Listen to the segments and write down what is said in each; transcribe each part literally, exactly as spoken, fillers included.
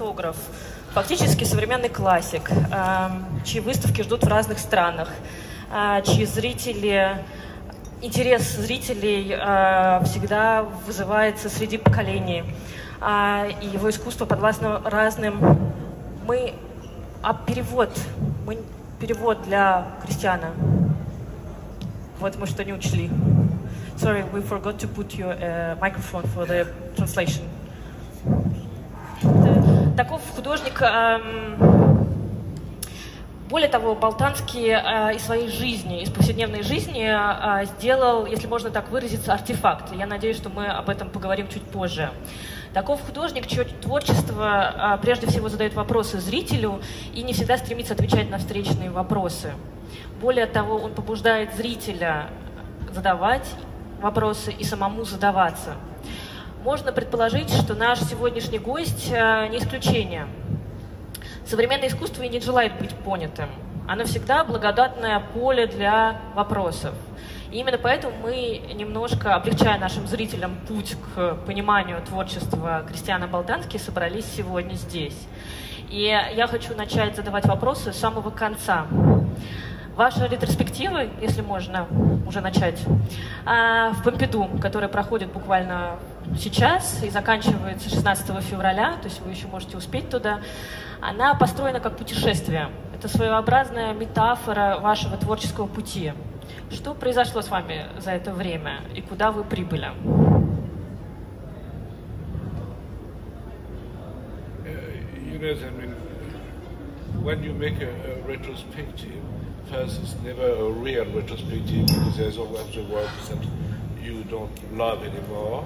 фотограф, фактически современный классик, чьи выставки ждут в разных странах, чьи зрители, интерес зрителей всегда вызывается среди поколений, и его искусство подвластно разным. Мы... А перевод? Мы... Перевод для Кристиана. Вот мы что не учли. Sorry, we forgot to put your uh, microphone for the translation. Таков художник. Эм... Более того, Болтанский э, из своей жизни, из повседневной жизни э, сделал, если можно так выразиться, артефакт. Я надеюсь, что мы об этом поговорим чуть позже. Таков художник, чье творчество э, прежде всего задает вопросы зрителю и не всегда стремится отвечать на встречные вопросы. Более того, он побуждает зрителя задавать вопросы и самому задаваться. Можно предположить, что наш сегодняшний гость э, не исключение. Современное искусство и не желает быть понятым. Оно всегда благодатное поле для вопросов. И именно поэтому мы, немножко облегчая нашим зрителям путь к пониманию творчества Кристиана Болтанского, собрались сегодня здесь. И я хочу начать задавать вопросы с самого конца. Ваши ретроспективы, если можно уже начать, в Помпиду, которая проходит буквально сейчас и заканчивается шестнадцатого февраля, то есть вы еще можете успеть туда, она построена как путешествие. Это своеобразная метафора вашего творческого пути. Что произошло с вами за это время и куда вы прибыли? First, it's never a real retrospective because there's always the works that you don't love anymore.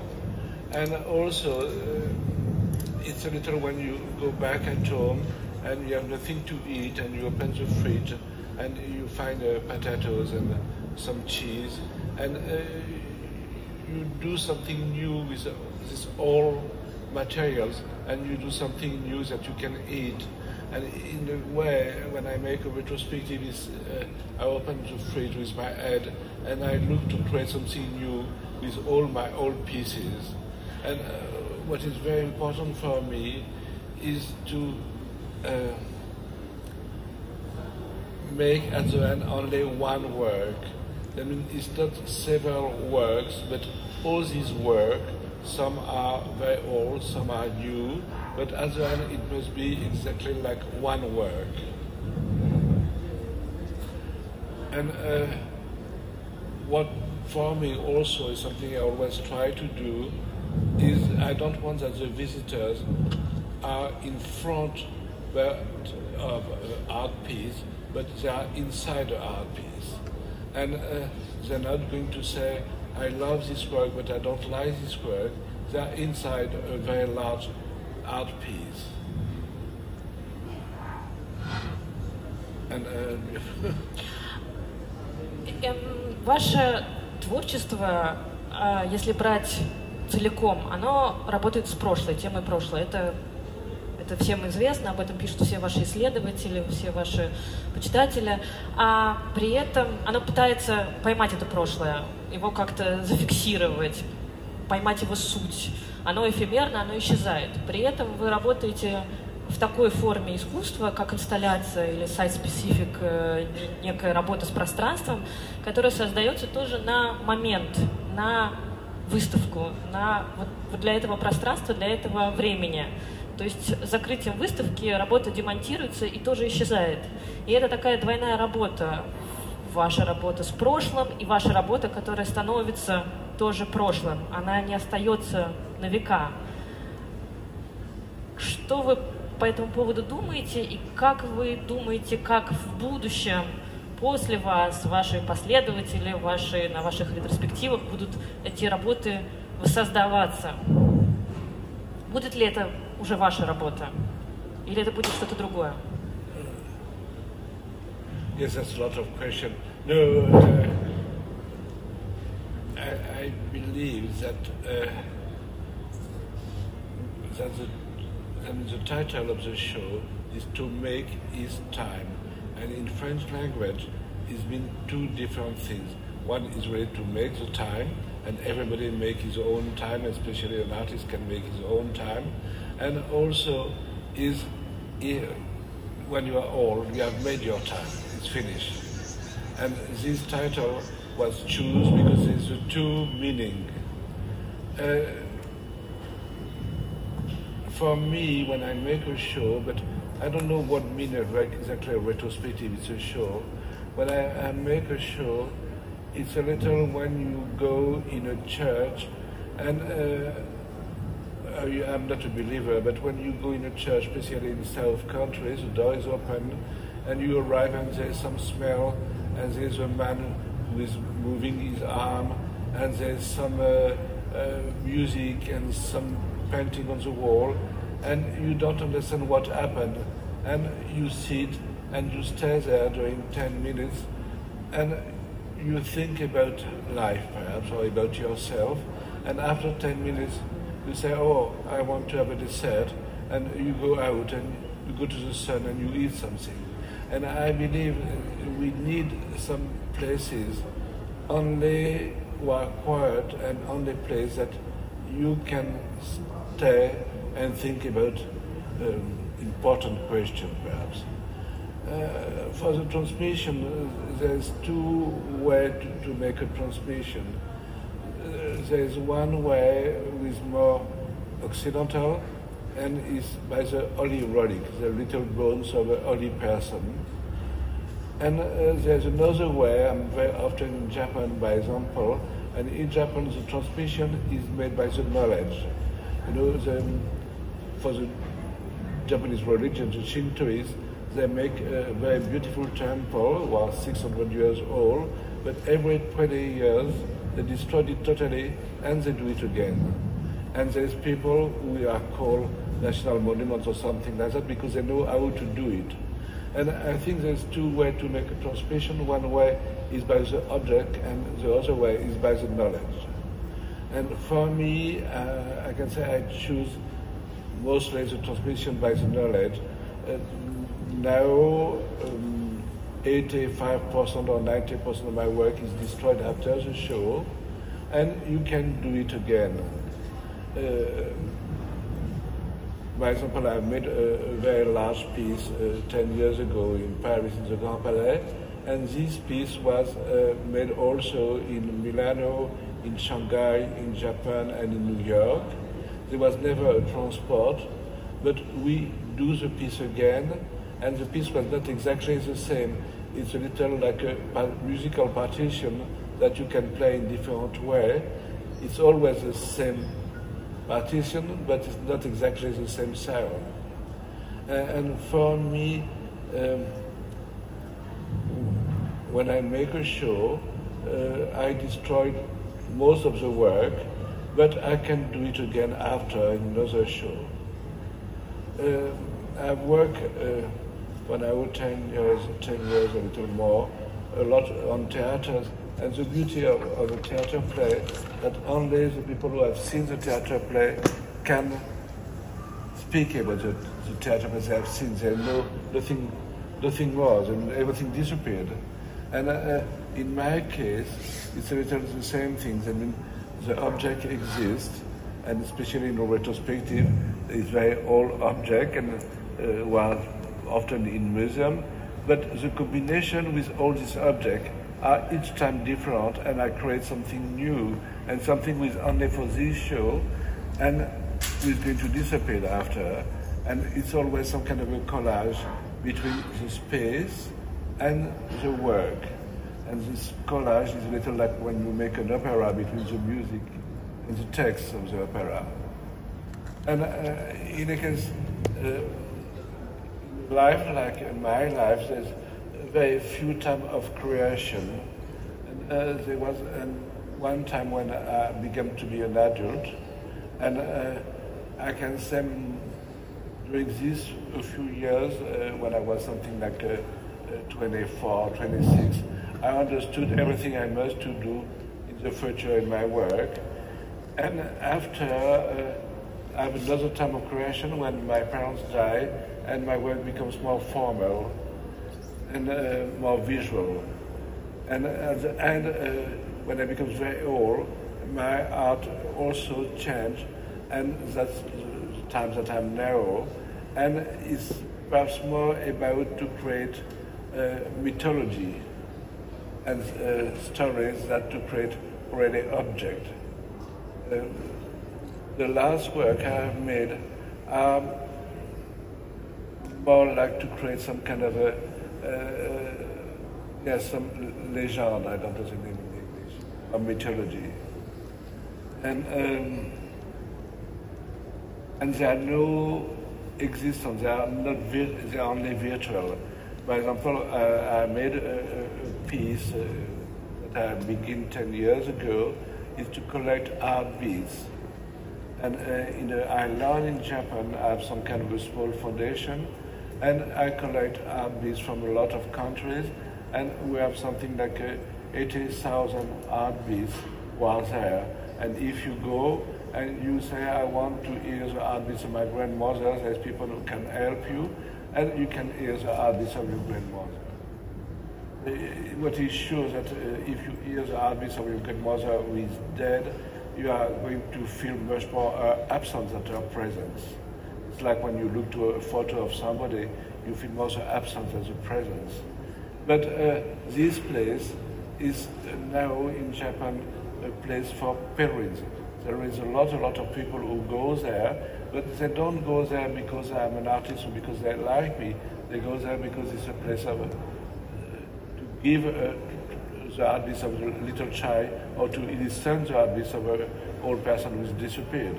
And also, uh, it's a little when you go back at home and you have nothing to eat and you open the fridge and you find uh, potatoes and some cheese and uh, you do something new with uh, these old materials and you do something new that you can eat. And in a way, when I make a retrospective, it's, uh, I open the fridge with my head and I look to create something new with all my old pieces. And uh, what is very important for me is to uh, make at the end only one work. I mean, it's not several works, but all these works, some are very old, some are new, but at the end it must be exactly like one work. And uh, what for me also is something I always try to do is I don't want that the visitors are in front of an art piece, but they are inside the art piece. And uh, they're not going to say, I love this work, but I don't like this work. They are inside a very large art piece. And, uh... Ваше творчество, если брать целиком, оно работает с прошлой, темой прошлой. Это, это всем известно, об этом пишут все ваши исследователи, все ваши почитатели. А при этом оно пытается поймать это прошлое, его как-то зафиксировать, поймать его суть. Оно эфемерно, оно исчезает. При этом вы работаете в такой форме искусства, как инсталляция или сайт-специфик, некая работа с пространством, которая создается тоже на момент, на выставку, на вот для этого пространства, для этого времени. То есть закрытием выставки работа демонтируется и тоже исчезает. И это такая двойная работа. Ваша работа с прошлым и ваша работа, которая становится тоже прошлым. Она не остается на века. Что вы по этому поводу думаете и как вы думаете, как в будущем после вас, ваши последователи, ваши, на ваших ретроспективах будут эти работы воссоздаваться? Будет ли это уже ваша работа или это будет что-то другое? Yes, that's a lot of questions. No, uh, I, I believe that uh, that the, I mean, the title of the show is to make his time, and in French language, it's been two different things. One is really to make the time, and everybody make his own time, especially an artist can make his own time, and also is when you are old, you have made your time, it's finished. And this title was chosen because it's a two meaning. Uh, for me, when I make a show, but I don't know what mean exactly a retrospective, it's a show. When I, I make a show, it's a little when you go in a church, and uh, I'm not a believer, but when you go in a church, especially in South countries, the door is open, and you arrive and there's some smell, and there's a man who is moving his arm, and there's some uh, uh, music and some painting on the wall, and you don't understand what happened, and you sit and you stay there during ten minutes, and you think about life, perhaps, or about yourself, and after ten minutes, you say, oh, I want to have a dessert, and you go out and you go to the sun and you eat something. And I believe we need some places only who are quiet and only place that you can stay and think about um, important question, perhaps. Uh, for the transmission, there's two ways to, to make a transmission. There's one way with more occidental, and is by the holy relic, the little bones of a holy person. And uh, there's another way, I'm very often in Japan, by example, and in Japan the transmission is made by the knowledge. You know, the, for the Japanese religion, the Shintoists, they make a very beautiful temple, well, six hundred years old, but every twenty years, they destroyed it totally, and they do it again. And there's people who are called national monuments or something like that because they know how to do it. And I think there's two ways to make a transmission. One way is by the object, and the other way is by the knowledge. And for me, uh, I can say I choose mostly the transmission by the knowledge. Uh, now, um, eighty-five percent or ninety percent of my work is destroyed after the show, and you can do it again. Uh, for example, I made a, a very large piece uh, ten years ago in Paris in the Grand Palais, and this piece was uh, made also in Milano, in Shanghai, in Japan, and in New York. There was never a transport, but we do the piece again, and the piece was not exactly the same. It's a little like a musical partition that you can play in different way. It's always the same partition, but it's not exactly the same sound. Uh, and for me, um, when I make a show, uh, I destroyed most of the work, but I can do it again after another show. Uh, I've worked uh, when I was ten years, ten years a little more, a lot on theaters, and the beauty of, of a theater play that only the people who have seen the theater play can speak about the, the theater play they have seen. They know nothing, nothing was, and everything disappeared. And uh, in my case, it's a little the same thing. I mean, the object exists, and especially in a retrospective, it's very old object, and uh, well, often in museum, but the combination with all these objects are each time different, and I create something new and something with only for this show, and it's going to disappear after, and it's always some kind of a collage between the space and the work, and this collage is a little like when you make an opera between the music and the text of the opera. And uh, in a case, uh, life like in my life, there's very few time of creation. And, uh, there was um, one time when I began to be an adult, and uh, I can say during these a few years, uh, when I was something like uh, twenty-four, twenty-six, I understood everything I must to do in the future in my work. And after, uh, I have another time of creation when my parents die, and my work becomes more formal and uh, more visual. And at the end, uh, when I become very old, my art also changed, and that's the time that I'm now. and is perhaps more about to create uh, mythology and uh, stories than to create already object. Uh, the last work I have made are more like to create some kind of a, uh, yes, some legend, I don't know the name in English, or mythology. And, um, and there are no existence, they are, not they are only virtual. For example, uh, I made a, a piece uh, that I began ten years ago, is to collect art beads. And uh, in the island in Japan, I have some kind of a small foundation, and I collect art beads from a lot of countries, and we have something like uh, eighty thousand art beads while there. And if you go and you say, I want to hear the art beads of my grandmother, there's people who can help you, and you can hear the art beads of your grandmother. Uh, what is sure that uh, if you hear the art beads of your grandmother who is dead, you are going to feel much more uh, absence than her presence. It's like when you look to a photo of somebody, you feel more the absence than the presence. But uh, this place is now in Japan a place for pilgrims. There is a lot, a lot of people who go there, but they don't go there because I'm an artist or because they like me. They go there because it's a place of, uh, to give a, the artist of a little child, or to innocent the artist of an old person who's disappeared.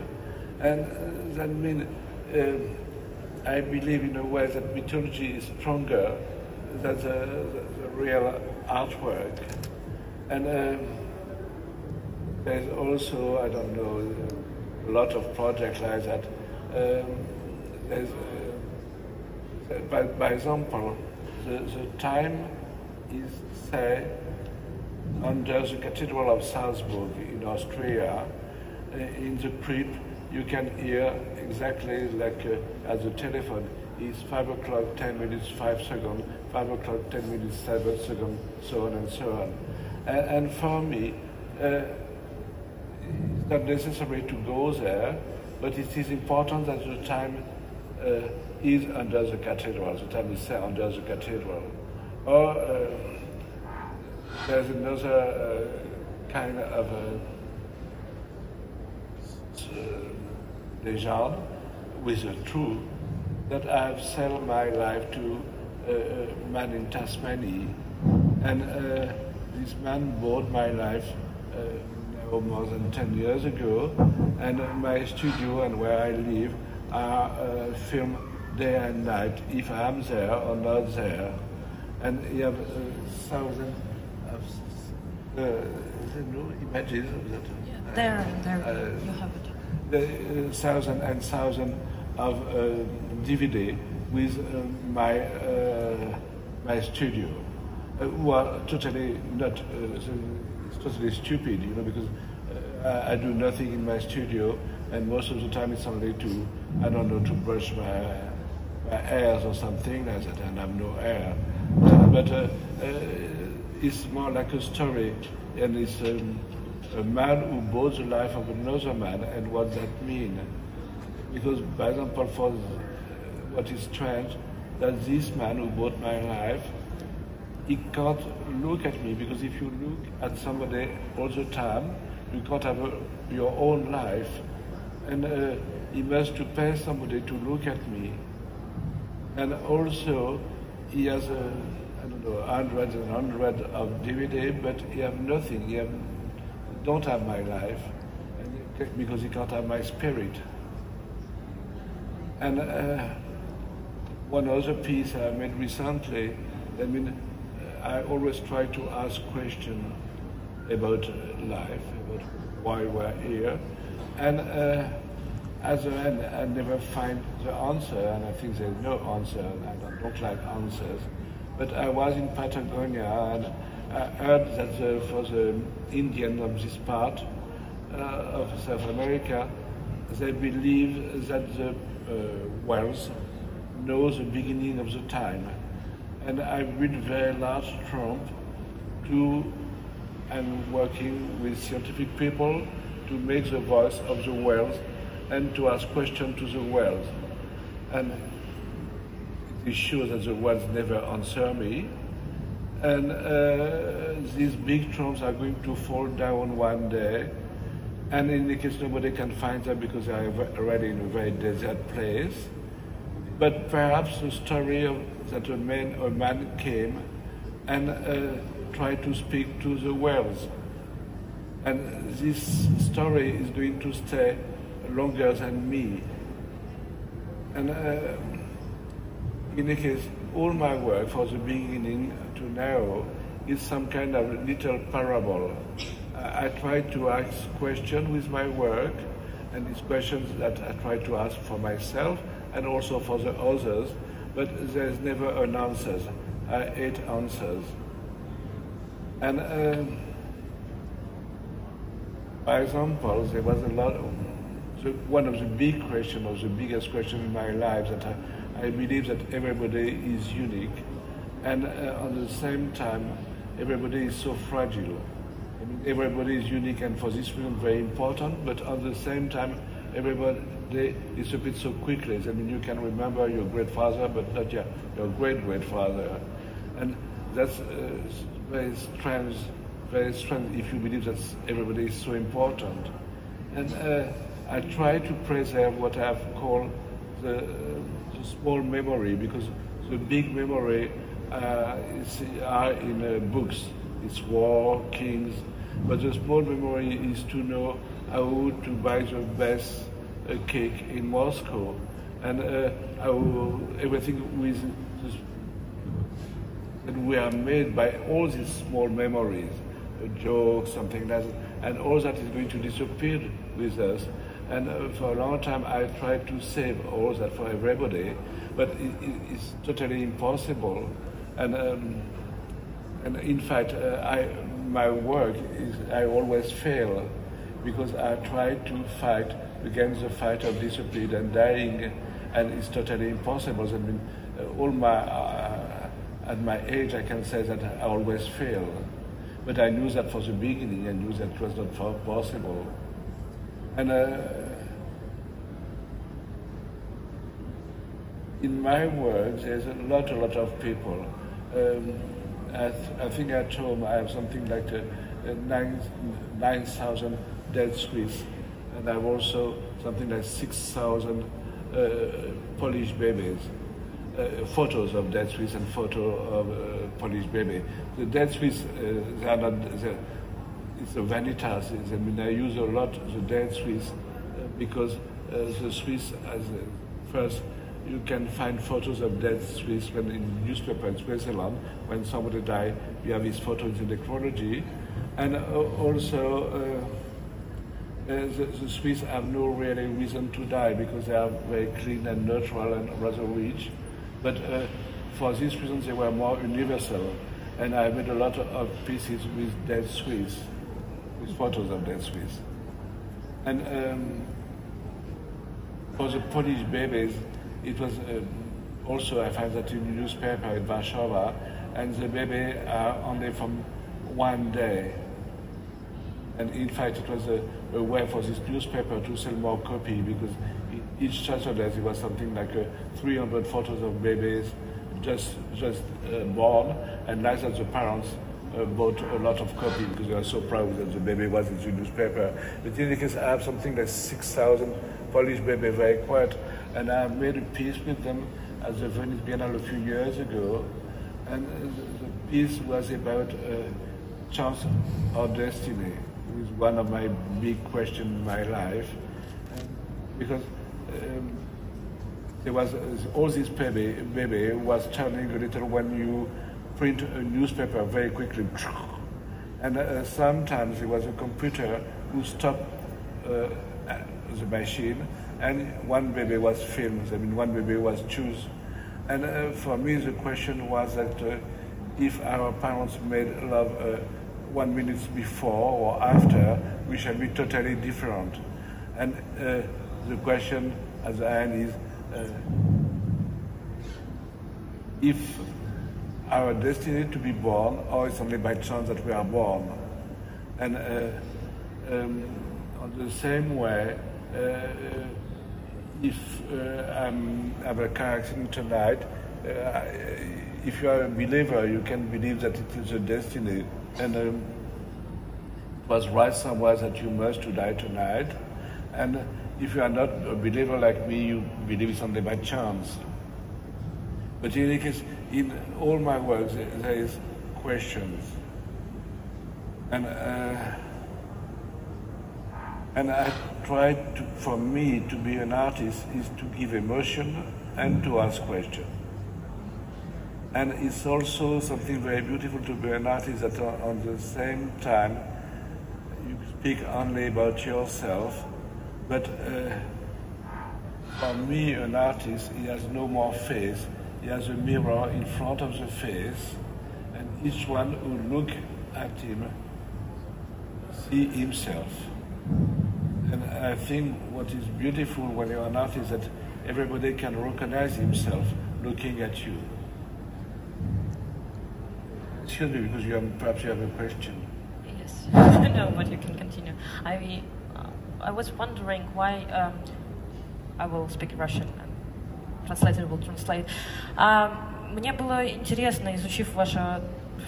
And uh, that means um, I believe in a way that mythology is stronger than the, the, the real artwork. And um, there's also, I don't know, a lot of projects like that. Um, there's, uh, by, by example, the, the time is, say, under the Cathedral of Salzburg in Austria, in the crypt, you can hear exactly like uh, at the telephone, it's five o'clock, ten minutes, five seconds, five o'clock, ten minutes, seven seconds, so on and so on. And, and for me, uh, it's not necessary to go there, but it is important that the time uh, is under the cathedral, the time is under the cathedral. Or, uh, there's another uh, kind of a, uh, legend with a truth that I've sold my life to a, a man in Tasmania, and uh, this man bought my life uh, now more than ten years ago, and my studio and where I live are uh, filmed day and night if I'm there or not there, and you have a thousand Uh, there are no images of that. Yeah, there, there, uh, you have it. The uh, thousand and thousand of uh, D V D with uh, my uh, my studio, uh, who are totally not uh, it's totally stupid, you know, because uh, I, I do nothing in my studio, and most of the time it's only to I don't know to brush my my hairs or something like that, and I have no hair, uh, but. Uh, uh, It's more like a story, and it's um, a man who bought the life of another man, and what that means. Because, for example, for what is strange, that this man who bought my life, he can't look at me, because if you look at somebody all the time, you can't have a, your own life. And uh, he must to pay somebody to look at me. And also, he has a I don't know, hundreds and hundreds of D V D, but you have nothing, you don't have my life, and because you can't have my spirit. And uh, one other piece I made recently, I mean, I always try to ask questions about life, about why we're here, and uh, at the end, I never find the answer, and I think there's no answer, and I don't, don't like answers. But I was in Patagonia, and I heard that the, for the Indians of this part uh, of South America, they believe that the uh, whales know the beginning of the time. And I read very large trump to, I'm working with scientific people to make the voice of the whales and to ask questions to the whales. And is sure that the ones never answer me. And uh, these big trumps are going to fall down one day. And in the case nobody can find them because they are already in a very desert place. But perhaps the story of that a man, a man came and uh, tried to speak to the whales. And this story is going to stay longer than me. And uh, in any case, all my work from the beginning to now is some kind of little parable. I, I try to ask questions with my work, and it's questions that I try to ask for myself and also for the others, but there's never an answer. I hate answers. And um, for example, there was a lot of, the, one of the big questions, or the biggest question in my life, that I, I believe that everybody is unique, and uh, at the same time, everybody is so fragile. I mean, everybody is unique, and for this reason, very important. But at the same time, everybody is a bit so quickly. I mean, you can remember your great father, but not your your great great father, and that's uh, very strange. Very strange if you believe that everybody is so important. And uh, I try to preserve what I've called the. Uh, small memory, because the big memory uh, is, are in uh, books. It's war, kings, but the small memory is to know how to buy the best uh, cake in Moscow, and uh, how everything with this, and we are made by all these small memories, a joke, something like that, and all that is going to disappear with us. And uh, for a long time, I tried to save all that for everybody, but it, it, it's totally impossible. And um, and in fact, uh, I my work is I always fail because I try to fight against the fight of discipline and dying, and it's totally impossible. I mean, uh, all my uh, at my age, I can say that I always fail, but I knew that from the beginning. I knew that it was not possible. And uh, in my work, there's a lot, a lot of people. Um, I, th I think at home I have something like a, a nine nine thousand dead Swiss, and I have also something like six thousand uh, Polish babies. Uh, photos of dead Swiss and photo of uh, Polish baby. The dead Swiss, uh, they are not. They're, It's a vanitas. It's, I mean, I use a lot the dead Swiss uh, because uh, the Swiss, as uh, first, you can find photos of dead Swiss when in newspaper in Switzerland. When somebody died, you have these photos in the chronology, and uh, also uh, uh, the, the Swiss have no really reason to die because they are very clean and neutral and rather rich. But uh, for this reason, they were more universal, and I made a lot of pieces with dead Swiss. Photos of dead Swiss. And um, for the Polish babies, it was um, also, I found that in the newspaper in Warsaw, and the baby are only from one day. And in fact, it was a, a way for this newspaper to sell more copy, because each Saturday there was something like uh, three hundred photos of babies just, just uh, born, and like that the parents Uh, bought a lot of copy because they were so proud that the baby was in the newspaper. But in the case, I have something like six thousand Polish baby, very quiet, and I made a piece with them at the Venice Biennale a few years ago. And the, the piece was about uh, chance or destiny, which is one of my big questions in my life, because um, there was uh, all this baby baby was turning a little when you print a newspaper very quickly, and uh, sometimes it was a computer who stopped uh, the machine, and one baby was filmed, I mean one baby was chosen. And uh, for me the question was that uh, if our parents made love uh, one minute before or after, we shall be totally different. And uh, the question at the end is, uh, if our destiny to be born, or it's only by chance that we are born. And uh, um, on the same way, uh, if uh, I'm, I have a car accident tonight, uh, if you are a believer, you can believe that it is a destiny. And um, it was right somewhere that you must to die tonight. And if you are not a believer like me, you believe something by chance. But in any case, in all my works, there is questions. And, uh, and I try to, for me, to be an artist is to give emotion and to ask questions. And it's also something very beautiful to be an artist that on the same time, you speak only about yourself, but uh, for me, an artist, he has no more face. He has a mirror in front of the face, and each one who looks at him see himself. And I think what is beautiful when you're an artist is that everybody can recognize himself looking at you. Excuse me, because you have, perhaps you have a question. Yes, no, but you can continue. I, uh, I was wondering why, um, I will speak Russian. Translator will translate. Uh, мне было интересно, изучив ваши,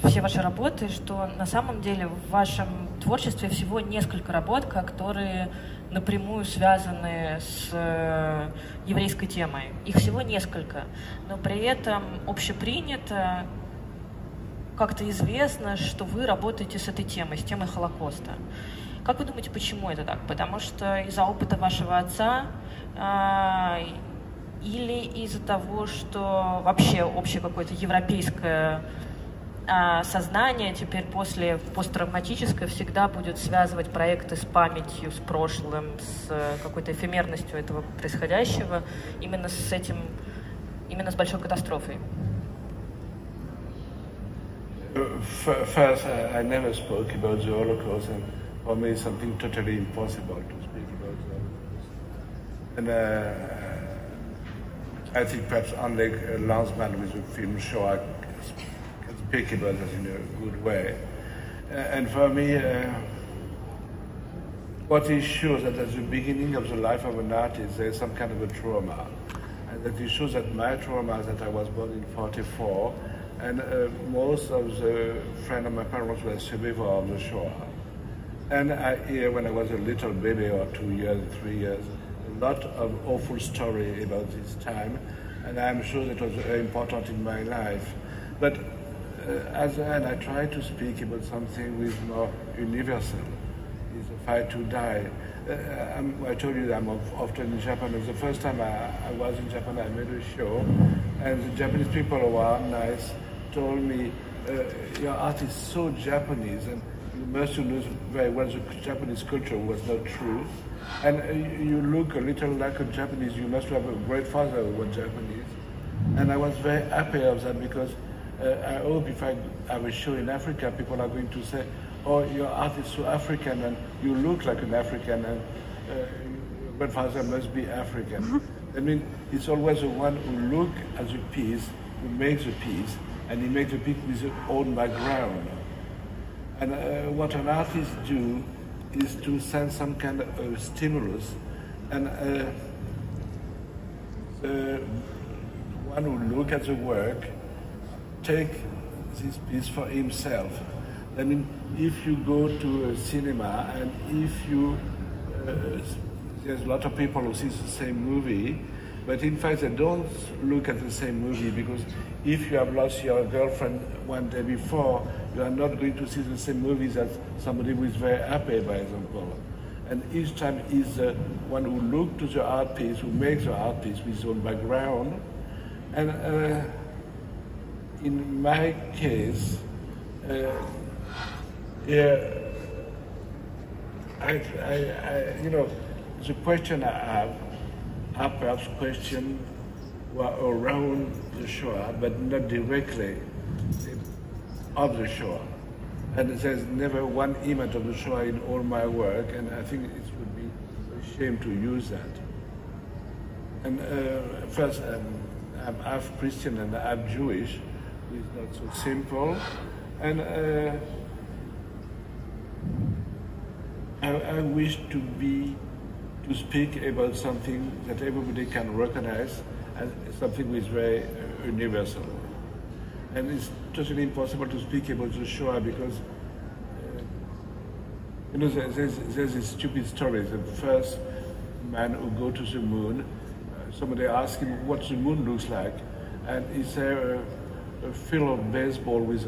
все ваши работы, что на самом деле в вашем творчестве всего несколько работ, которые напрямую связаны с э, еврейской темой. Их всего несколько, но при этом общепринято, как-то известно, что вы работаете с этой темой, с темой Холокоста. Как вы думаете, почему это так? Потому что из-за опыта вашего отца э, или из-за того, что вообще общее какое-то европейское а, сознание теперь после посттравматическое всегда будет связывать проекты с памятью, с прошлым, с какой-то эфемерностью этого происходящего, именно с этим, именно с большой катастрофой? First, I never spoke about the Holocaust, and for me it's something totally impossible to speak about the Holocaust. And, uh, I think perhaps unlike uh, Lansman with the film show, I can speak about it in a good way. Uh, and for me, uh, what is sure that at the beginning of the life of an artist, there is some kind of a trauma. And that is sure that my trauma is that I was born in forty-four, and uh, most of the friends of my parents were survivors of the Shoah. And I hear when I was a little baby, or two years, three years, lot of awful story about this time, and I'm sure that was very important in my life. But uh, as an, I try to speak about something which is more universal, is the fight to die. Uh, I'm, I told you that I'm often in Japan, and the first time I, I was in Japan, I made a show, and the Japanese people who are nice told me, uh, your art is so Japanese, and you must know very well the Japanese culture was not true. And you look a little like a Japanese, you must have a great father who was Japanese. And I was very happy of that because uh, I hope if I have a show in Africa, people are going to say, oh, your art is so African and you look like an African and uh, your grandfather must be African. I mean, it's always the one who looks at the piece, who makes the piece, and he makes the piece with his own background. And uh, what an artist do is to send some kind of uh, stimulus, and uh, uh, one who look at the work take this piece for himself. I mean, if you go to a cinema and if you, uh, there's a lot of people who see the same movie, but in fact they don't look at the same movie, because if you have lost your girlfriend one day before, you are not going to see the same movies as somebody who is very happy, by example. And each time is the one who looks to the art piece, who makes the art piece with his own background. And uh, in my case, uh, yeah, I, I, I, you know, the question I have are perhaps questions around the Shoah, but not directly of the Shoah. And there's never one image of the Shoah in all my work, and I think it would be a shame to use that. And uh, first, um, I'm half Christian and half Jewish, which is not so simple. And uh, I, I wish to be, to speak about something that everybody can recognize, and something which is very uh, universal. And it's totally impossible to speak about the Shoah because, uh, you know, there's, there's this stupid story. The first man who go to the moon, uh, somebody asked him what the moon looks like, and he said uh, a field of baseball with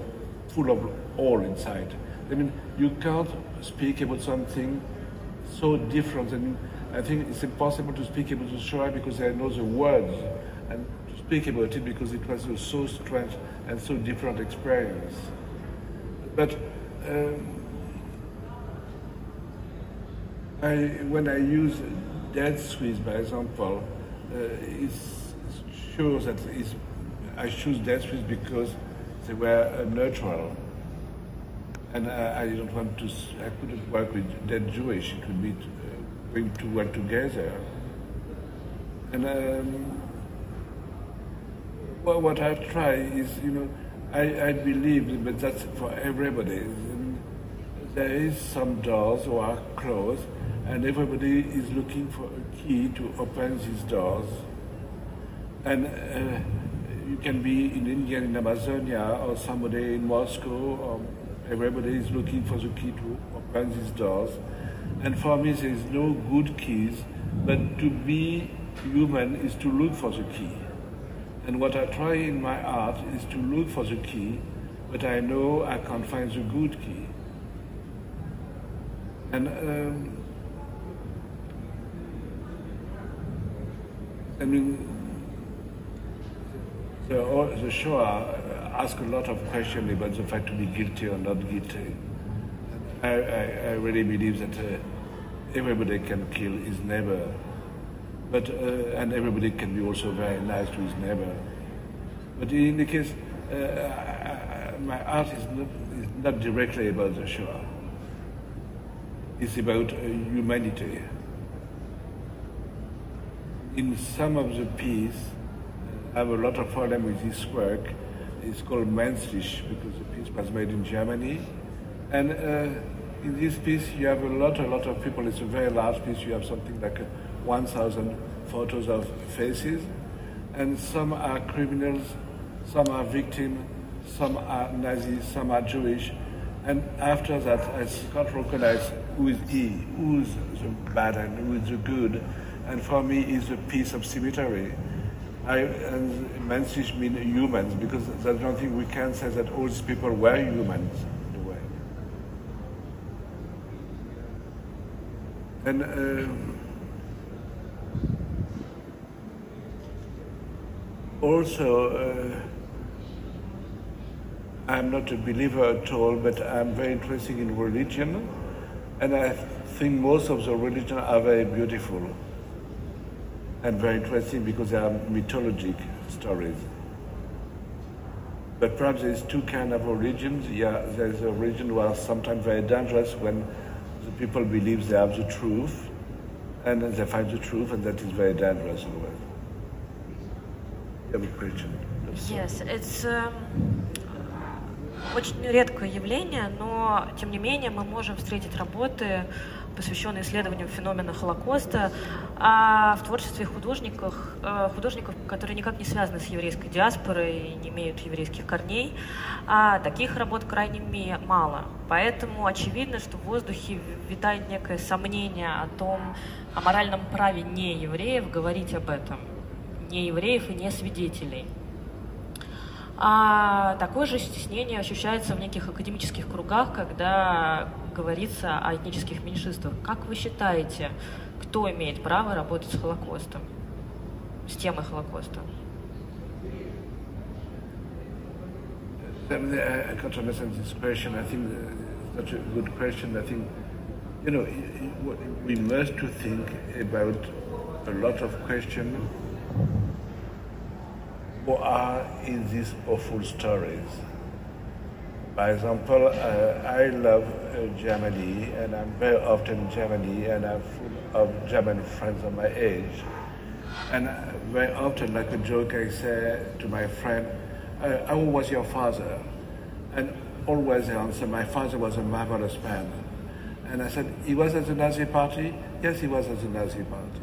full of all inside. I mean, you can't speak about something so different, and I think it's impossible to speak about the Shoah because I know the words, and to speak about it because it was a so strange and so different experience. But um, I, when I use Dead Swiss, by example, uh, it's sure that it's, I choose Dead Swiss because they were neutral. And I, I don't want to, I couldn't work with Dead Jewish, it would be going to work together. And um, well, what I try is, you know, I, I believe, but that's for everybody. There is some doors who are closed, and everybody is looking for a key to open these doors. And uh, you can be in India, in Amazonia, or somebody in Moscow, or everybody is looking for the key to open these doors. And for me, there is no good keys, but to be human is to look for the key. And what I try in my art is to look for the key, but I know I can't find the good key. And, um, I mean, the, the Shoah ask a lot of questions about the fact to be guilty or not guilty. I, I, I really believe that uh, everybody can kill his neighbor, but uh, and everybody can be also very nice to his neighbor. But in the case, uh, I, I, my art is not, is not directly about the Shoah. It's about uh, humanity. In some of the pieces, I have a lot of problem with this work. It's called Menschlich because the piece was made in Germany. And uh, in this piece, you have a lot, a lot of people. It's a very large piece. You have something like one thousand photos of faces. And some are criminals, some are victims, some are Nazis, some are Jewish. And after that, I can't recognize who is he, who is the bad and who is the good. And for me, it's a piece of cemetery. I, and Menschlich mean humans, because that's one thing we can say that all these people were humans. And um, also, uh, I'm not a believer at all, but I'm very interested in religion. And I think most of the religions are very beautiful and very interesting because they are mythologic stories. But perhaps there's two kinds of religions. Yeah, there's a religion who are sometimes very dangerous when people believe they have the truth, and they find the truth, and that is very dangerous in a way. You have a question? Yes, it's um, очень редкое явление, но тем не менее мы можем встретить работы, посвященные исследованию феномена Холокоста, а в творчестве художников, художников, которые никак не связаны с еврейской диаспорой и не имеют еврейских корней, а таких работ крайне мало. Поэтому очевидно, что в воздухе витает некое сомнение о том, о моральном праве неевреев говорить об этом, неевреев и не свидетелей. А такое же стеснение ощущается в неких академических кругах, когда говорится о этнических меньшинствах. Как вы считаете, кто имеет право работать с Холокостом, с темой Холокоста? I can't understand this question. I think that's a good question. I think, you know, we must to think about a lot of questions who are in these awful stories. For example, uh, I love uh, Germany, and I'm very often in Germany, and I'm full of German friends of my age. And very often, like a joke, I say to my friend, Uh, how was your father? And always the answer, my father was a marvelous man. And I said, he was at the Nazi party? Yes, he was at the Nazi party.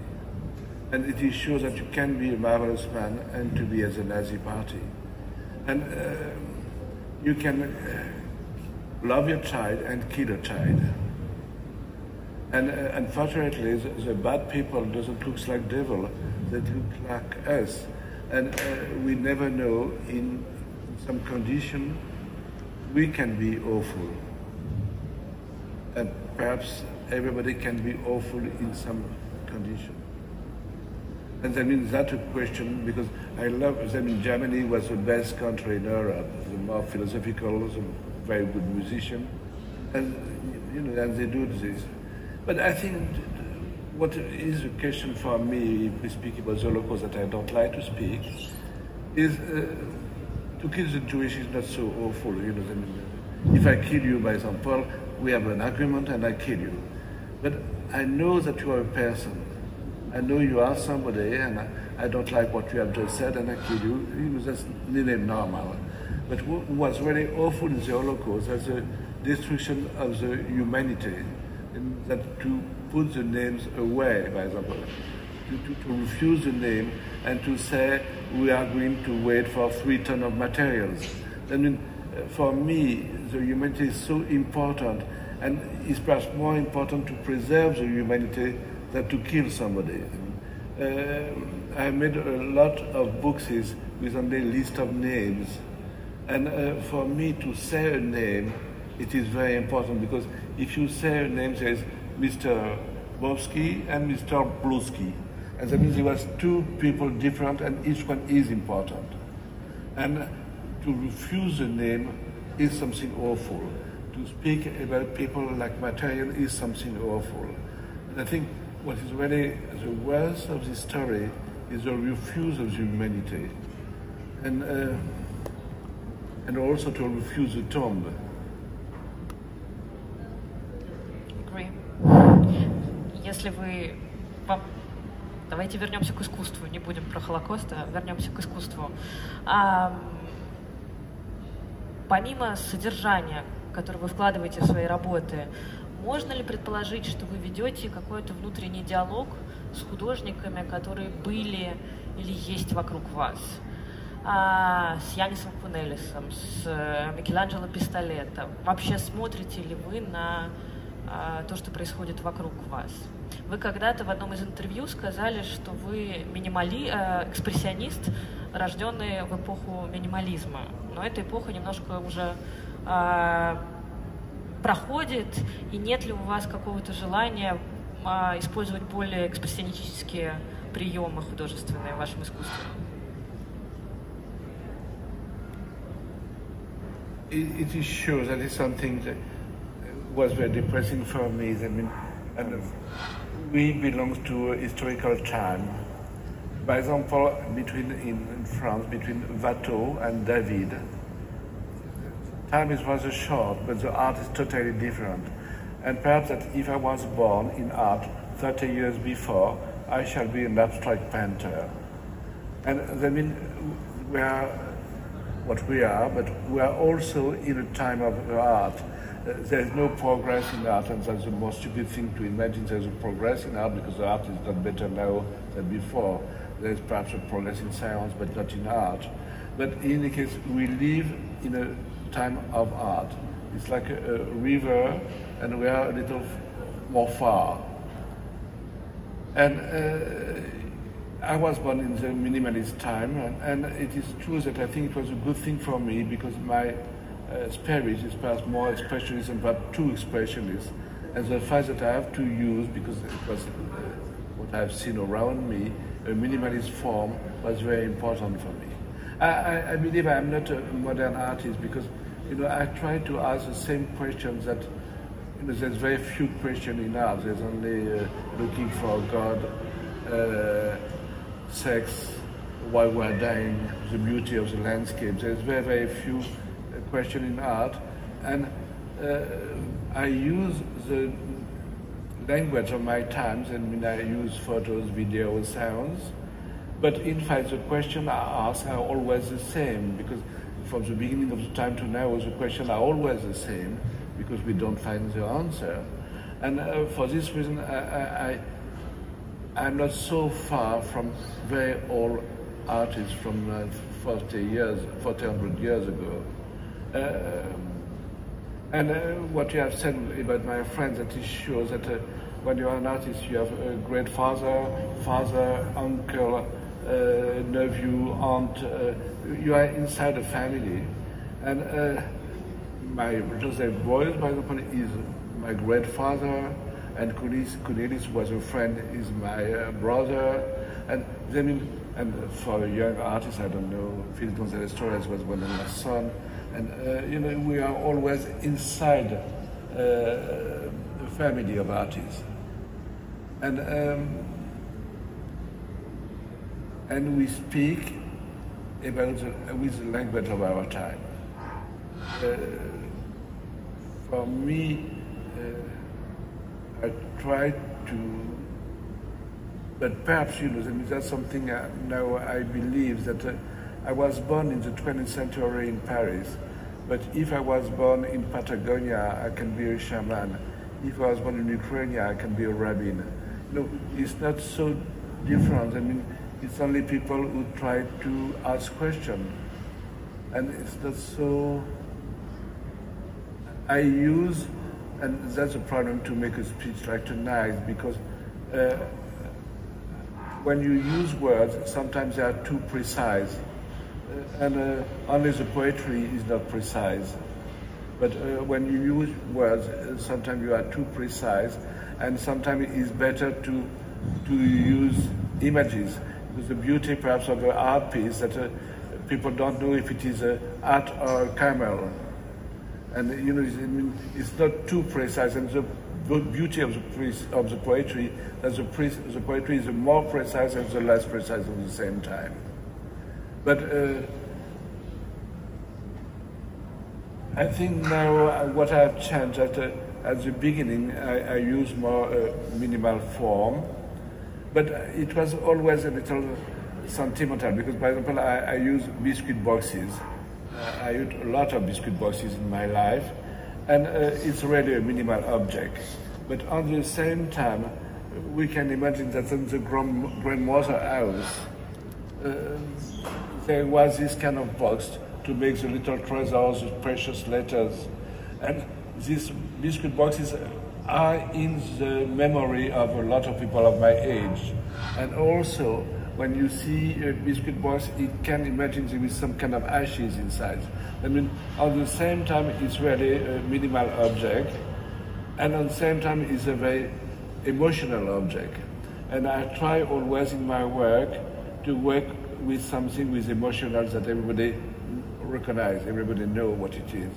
And it is sure that you can be a marvelous man and to be as a Nazi party. And uh, you can uh, love your child and kill a child. And uh, unfortunately, the, the bad people doesn't look like devil, they look like us. And uh, we never know in some condition we can be awful. And perhaps everybody can be awful in some condition. And I mean, that's a question, because I love, I mean, Germany was the best country in Europe, the more philosophical, the very good musician, and, you know, and they do this. But I think what is a question for me, if we speak about the locals that I don't like to speak, is uh, to kill the Jewish is not so awful, you know, I mean, if I kill you, for example, we have an argument and I kill you. But I know that you are a person. I know you are somebody, and I, I don't like what you have just said, and I kill you. It was just nearly normal. But what was really awful in the Holocaust was the destruction of the humanity, and that to put the names away, for example, to, to, to refuse the name and to say we are going to wait for three tons of materials. I mean, for me, the humanity is so important, and it's perhaps more important to preserve the humanity than to kill somebody. Uh, I made a lot of boxes with only a list of names. And uh, for me to say a name, it is very important, because if you say a name, there is Mister Bobsky and Mister Blusky. And that means there was two people different and each one is important. And to refuse a name is something awful. To speak about people like material is something awful. And I think what is really the worst of this story is the refusal of humanity, and uh, and also to refuse the tomb. Great. Если вы, давайте вернемся к искусству, не будем про Холокост, а вернемся к искусству. А, помимо содержания, которое вы вкладываете в свои работы, можно ли предположить, что вы ведете какой-то внутренний диалог с художниками, которые были или есть вокруг вас? А, с Янисом Кунеллисом, с Микеланджело Пистолетом. Вообще смотрите ли вы на а, то, что происходит вокруг вас? Вы когда-то в одном из интервью сказали, что вы минимали, э, экспрессионист, рожденный в эпоху минимализма. Но эта эпоха немножко уже... Э, проходит, и нет ли у вас какого-то желания а, использовать более экспрессионистические приемы художественные в вашем искусстве? It, it is sure that is something that was very depressing for me. I mean, and we belong to a historical time. For example, between in France, between Watteau and David. Time is rather short, but the art is totally different. And perhaps that if I was born in art thirty years before, I shall be an abstract painter. And I mean, we are what we are, but we are also in a time of art. Uh, there is no progress in art, and that's the most stupid thing to imagine. There's a progress in art, because the art is done better now than before. There's perhaps a progress in science, but not in art. But in any case, we live in a time of art. It's like a, a river, and we are a little more far. And uh, I was born in the minimalist time, and, and it is true that I think it was a good thing for me, because my uh, spirit is perhaps more expressionist and perhaps too expressionist, and the fact that I have to use, because it was uh, what I've seen around me, a minimalist form was very important for me. I, I believe I am not a modern artist, because, you know, I try to ask the same questions that, you know, there's very few questions in art. There's only uh, looking for God, uh, sex, why we're dying, the beauty of the landscape. There's very, very few questions in art. And uh, I use the language of my times, I mean, I use photos, videos, sounds. But in fact, the questions I ask are always the same, because from the beginning of the time to now, the questions are always the same, because we don't find the answer. And uh, for this reason, I, I, I'm not so far from very old artists from uh, forty years, four hundred years ago. Um, and uh, what you have said about my friends, that it shows that uh, when you are an artist, you have a great father, father, uncle, uh, nephew, aunt. Uh, you are inside a family. And uh, my Joseph Boyce, by example, is my grandfather, and Koulis was a friend, is my uh, brother, and they mean, and for a young artist, I don't know, Felix Gonzalez-Torres was one of my son, and uh, you know, we are always inside uh, the family of artists, and um, and we speak about the, with the language of our time. Uh, for me. Uh, I try to, but perhaps, you know, I mean, that's something I, now I believe that uh, I was born in the twentieth century in Paris, but if I was born in Patagonia, I can be a shaman. If I was born in Ukraine, I can be a rabbin. No, it's not so different. I mean, it's only people who try to ask questions, and it's not so. I use. And that's a problem to make a speech like tonight, because uh, when you use words, sometimes they are too precise. Uh, and uh, only the poetry is not precise. But uh, when you use words, uh, sometimes you are too precise, and sometimes it is better to, to use images. Because the beauty, perhaps, of an art piece that uh, people don't know if it is an art or a camel. And you know, I mean, it's not too precise. And the beauty of the of the poetry, that the, the poetry is the more precise and the less precise at the same time. But uh, I think now what I've changed at the, at the beginning, I, I use more uh, minimal form, but it was always a little sentimental because, for example, I, I use biscuit boxes. I used a lot of biscuit boxes in my life, and uh, it's really a minimal object. But at the same time, we can imagine that in the grand, grandmother house, uh, there was this kind of box to make the little treasures, the precious letters. And these biscuit boxes are in the memory of a lot of people of my age. And also, when you see a biscuit box, it can imagine there is some kind of ashes inside. I mean, at the same time, it's really a minimal object, and at the same time, it's a very emotional object. And I try always in my work to work with something with emotional that everybody recognize, everybody know what it is.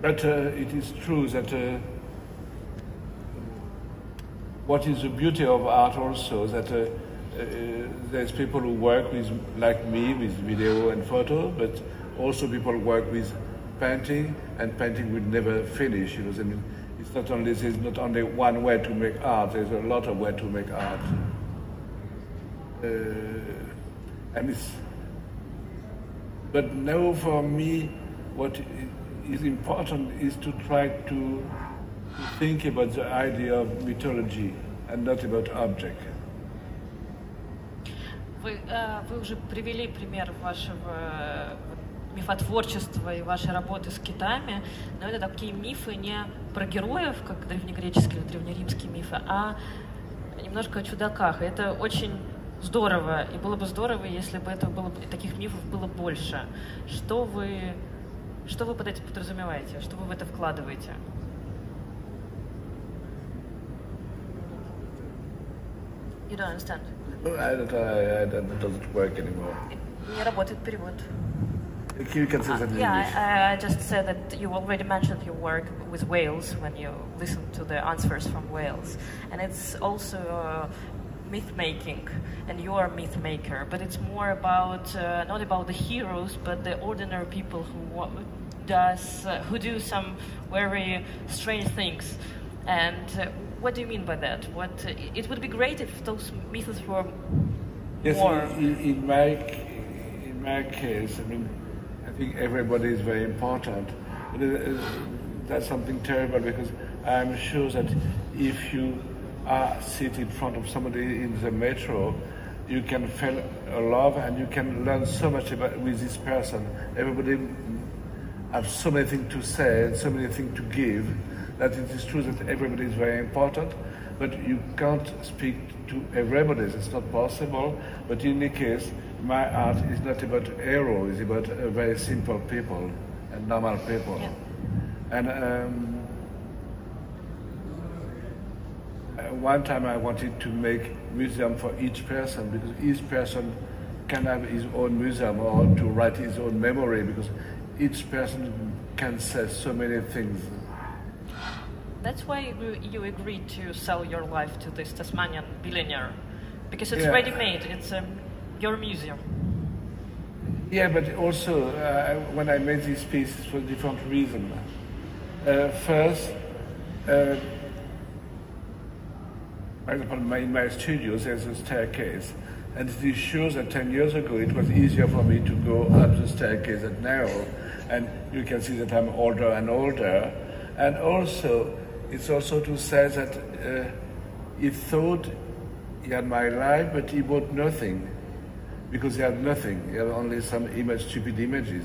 But uh, it is true that uh, what is the beauty of art also, that uh, uh, there's people who work with, like me, with video and photo, but also people work with painting, and painting will never finish. You know, I mean, it's not only there's not only one way to make art. There's a lot of way to make art, uh, and it's. But now, for me, what is important is to try to. Think about the idea of mythology and not about object. Вы, вы уже привели пример вашего мифотворчества и вашей работы с китами, но это такие мифы не про героев, как древнегреческие или древнеримские мифы, а немножко о чудаках. Это очень здорово, и было бы здорово, если бы это было, таких мифов было больше. Что вы, что вы под этим подразумеваете? Что вы в это вкладываете? You don't understand. I don't. I, I don't. It doesn't work anymore. Не работает перевод. You can say something. Yeah, I, I just said that you already mentioned your work with Wales when you listened to the answers from Wales, and it's also uh, myth making, and you are a myth maker, but it's more about uh, not about the heroes, but the ordinary people who does uh, who do some very strange things, and. Uh, What do you mean by that? What uh, it would be great if those myths were yes, more. In, in my in my case, I mean, I think everybody is very important. But that's something terrible because I'm sure that if you uh, sit in front of somebody in the metro, you can feel a love and you can learn so much about with this person. Everybody have so many things to say and so many things to give, that it is true that everybody is very important, but you can't speak to everybody, it's not possible. But in any case, my art is not about heroes, it's about uh, very simple people and normal people. Yeah. And um, one time I wanted to make museum for each person, because each person can have his own museum or to write his own memory, because each person can say so many things. That's why you agreed to sell your life to this Tasmanian billionaire, because it's yeah. ready-made, it's um, your museum. Yeah, but also, uh, when I made this piece, it was a different reason. Uh, first, uh, for example, in my studio there's a staircase, and it shows that ten years ago it was easier for me to go up the staircase than now, and you can see that I'm older and older. And also, it's also to say that uh, he thought he had my life, but he bought nothing, because he had nothing. He had only some image, stupid images.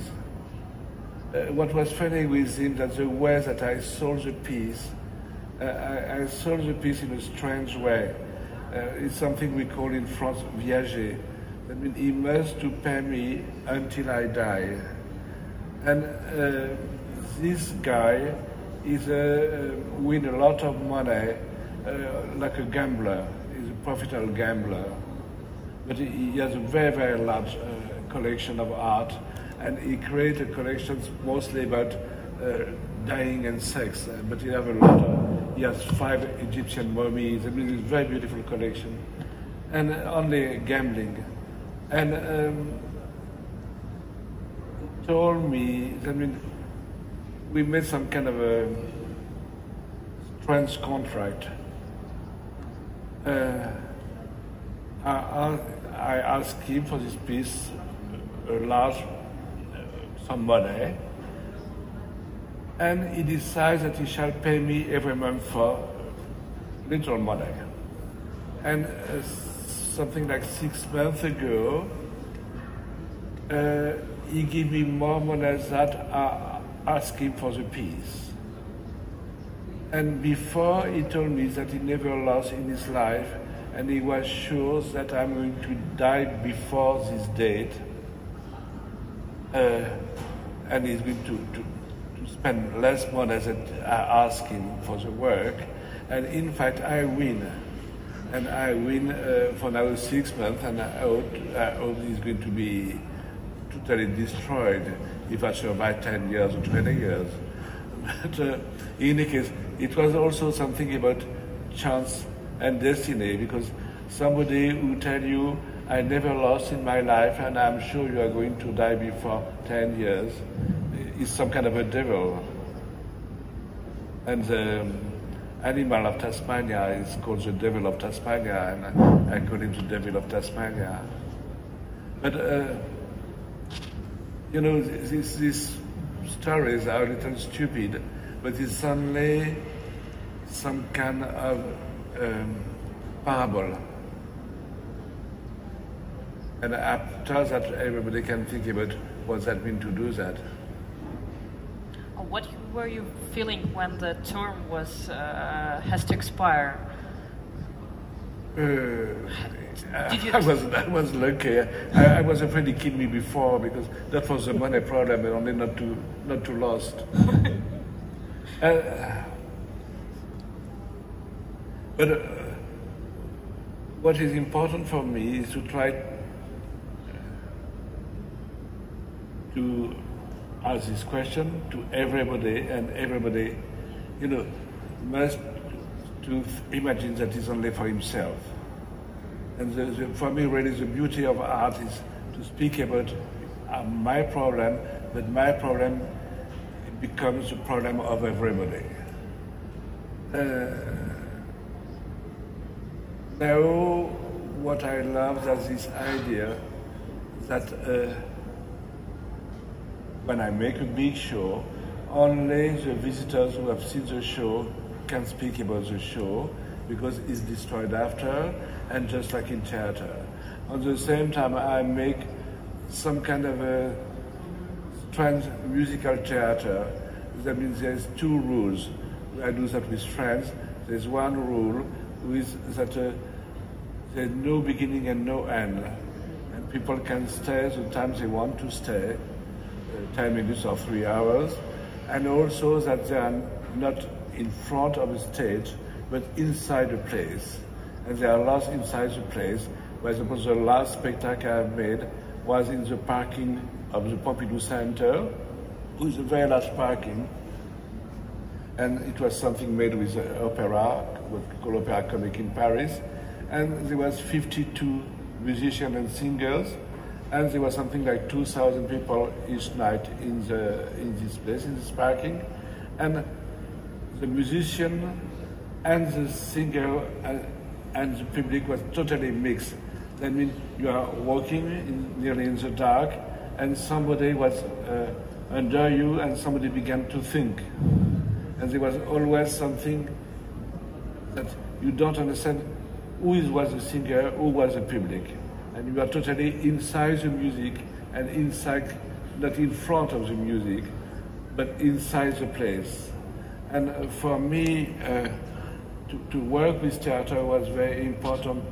Uh, what was funny with him, that the way that I sold the piece, uh, I, I sold the piece in a strange way. Uh, it's something we call in France viager. I mean, he must to pay me until I die. And uh, this guy is a, uh, win a lot of money, uh, like a gambler. He's a profitable gambler. But he, he has a very, very large uh, collection of art, and he created collections mostly about uh, dying and sex, uh, but he has a lot of, he has five Egyptian mummies. I mean, it's a very beautiful collection. And only gambling. And um, told me, I mean, we made some kind of a trans contract. Uh, I, I asked him for this piece, a large, some money, and he decides that he shall pay me every month for little money. And uh, something like six months ago, uh, he gave me more money that I asked him for the peace. And before, he told me that he never lost in his life, and he was sure that I'm going to die before this date, uh, and he's going to, to, to spend less money than I asked him for the work. And in fact, I win. And I win uh, for now six months, and I hope, I hope he's going to be totally destroyed if I survive ten years or twenty years. But uh, in any case, it was also something about chance and destiny, because somebody who tell you, I never lost in my life and I'm sure you are going to die before ten years, is some kind of a devil. And the animal of Tasmania is called the devil of Tasmania, and I call him the devil of Tasmania. But, uh, you know, these, these stories are a little stupid, but it's only some kind of um, parable. And after that, everybody can think about what that means to do that. What were you feeling when the term was uh, has to expire? Uh, I was, I was lucky. I, I was afraid he killed me before, because that was the money problem, and only not to not to lost. uh, but uh, what is important for me is to try to ask this question to everybody, and everybody, you know, must to imagine that it's only for himself. And the, the, for me, really, the beauty of art is to speak about uh, my problem, but my problem becomes the problem of everybody. Uh, now, what I love is this idea that uh, when I make a big show, only the visitors who have seen the show can speak about the show, because it's destroyed after, and just like in theater. At the same time, I make some kind of a trans musical theater. That means there's two rules. I do that with friends. There's one rule with that uh, there's no beginning and no end. And people can stay the time they want to stay, uh, ten minutes or three hours. And also that they are not in front of a stage, but inside the place. And they are lost inside the place. For example, the last spectacle I made was in the parking of the Pompidou Center, which is a very large parking. And it was something made with opera, what we call opera comic in Paris. And there was fifty-two musicians and singers. And there was something like two thousand people each night in, the, in this place, in this parking. And the musician and the singer and, and the public was totally mixed. That means you are walking in, nearly in the dark, and somebody was uh, under you, and somebody began to think. And there was always something that you don't understand who was the singer, who was the public. And you are totally inside the music, and inside, not in front of the music, but inside the place. And for me, uh, to, to work with theater was very important.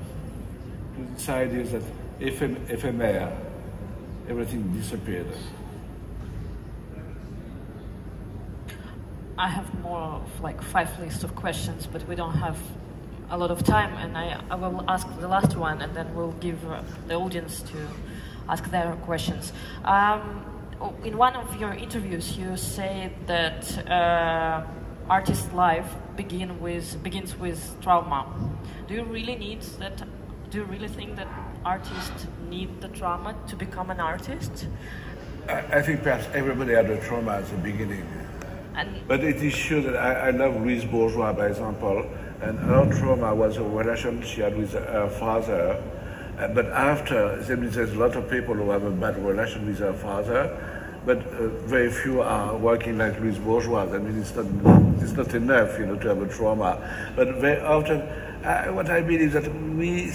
This idea is that ephemera, everything disappeared. I have more of like five lists of questions, but we don't have a lot of time, and I, I will ask the last one, and then we'll give the audience to ask their questions. Um, in one of your interviews, you say that uh, artist life begin with, begins with trauma. Do you really need that? Do you really think that artists need the trauma to become an artist? I, I think perhaps everybody had a trauma at the beginning. And but it is sure that I, I love Louise Bourgeois, for example, and her trauma was a relation she had with her father. Uh, but after, there's a lot of people who have a bad relation with their father, but uh, very few are working like Louise Bourgeois. I mean, it's not, it's not enough, you know, to have a trauma. But very often, I, what I believe that we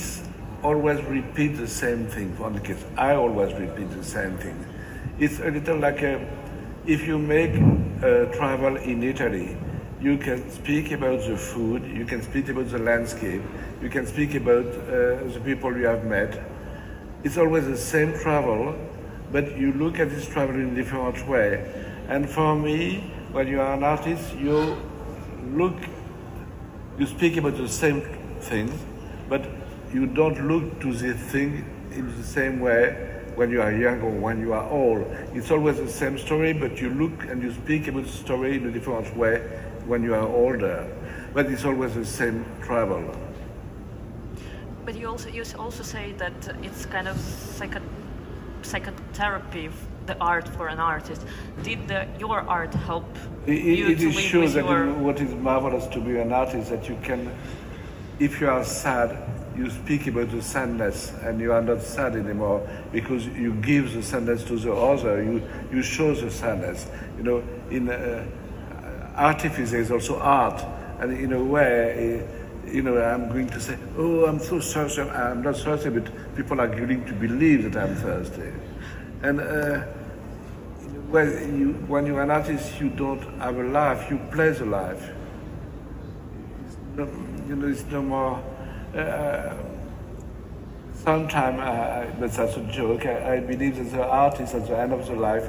always repeat the same thing for the kids. I always repeat the same thing. It's a little like a, if you make uh, travel in Italy, you can speak about the food, you can speak about the landscape, you can speak about uh, the people you have met. It's always the same travel, but you look at this travel in a different way. And for me, when you are an artist, you look, you speak about the same thing, but you don't look to the thing in the same way when you are young or when you are old. It's always the same story, but you look and you speak about the story in a different way when you are older. But it's always the same travel. But you also, you also say that it's kind of psycho, psychotherapy, the art for an artist. Did the, your art help it, you it to is live sure with that your... What is marvelous to be an artist, that you can, if you are sad, you speak about the sadness, and you are not sad anymore because you give the sadness to the other. You you show the sadness. You know, in uh, artifice is also art, and in a way, uh, you know, I'm going to say, oh, I'm so thirsty. I'm not thirsty, but people are willing to believe that I'm thirsty. And uh, well, you, when you are an artist, you don't have a life. You play the life. It's no, you know, it's no more. Uh, Sometimes, uh, but that's a joke, I, I believe that the artist at the end of their life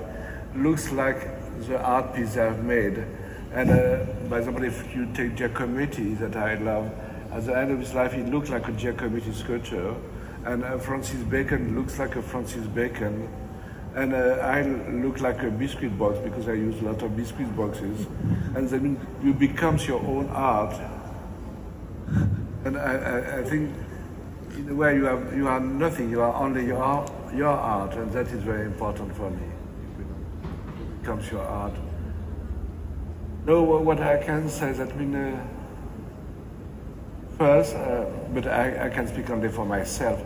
looks like the art piece they have made. And uh, for example, if you take Giacometti, that I love, at the end of his life he looks like a Giacometti sculpture, and uh, Francis Bacon looks like a Francis Bacon, and uh, I look like a biscuit box because I use a lot of biscuit boxes, and then you become your own art. And I, I think, in a way, you are, you are nothing, you are only your, your art, and that is very important for me. It becomes your art. No, what I can say is that, I mean, uh, first, uh, but I, I can speak only for myself,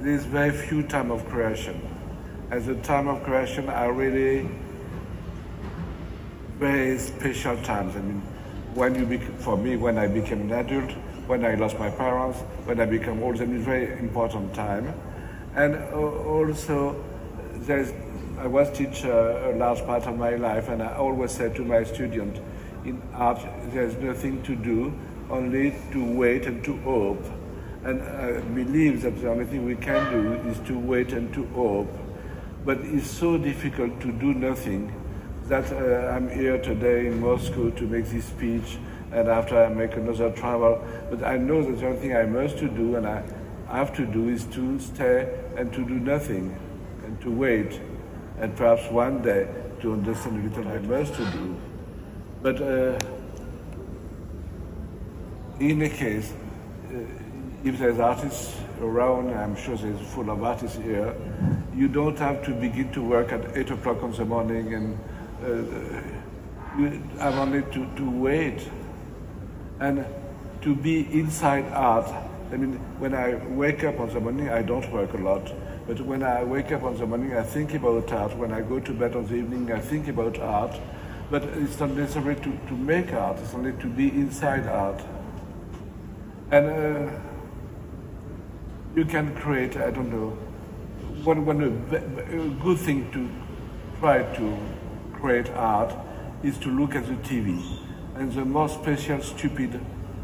there is very few time of creation. At the time of creation are really very special times. I mean, when you bec for me, when I became an adult, when I lost my parents, when I became old, and it's very important time. And also, there's, I was teacher a large part of my life, and I always said to my student, in art, there's nothing to do, only to wait and to hope. And I believe that the only thing we can do is to wait and to hope. But it's so difficult to do nothing that uh, I'm here today in Moscow to make this speech, and after I make another travel. But I know that the only thing I must to do and I have to do is to stay and to do nothing and to wait, and perhaps one day to understand a little I must to do. But uh, in a case, uh, if there's artists around, I'm sure there's full of artists here, you don't have to begin to work at eight o'clock in the morning, and uh, you have only to, to wait. And to be inside art, I mean, when I wake up on the morning, I don't work a lot. But when I wake up on the morning, I think about art. When I go to bed on the evening, I think about art. But it's not necessary to, to make art, it's only to be inside art. And uh, you can create, I don't know, one, one a good thing to try to create art is to look at the T V and the more special, stupid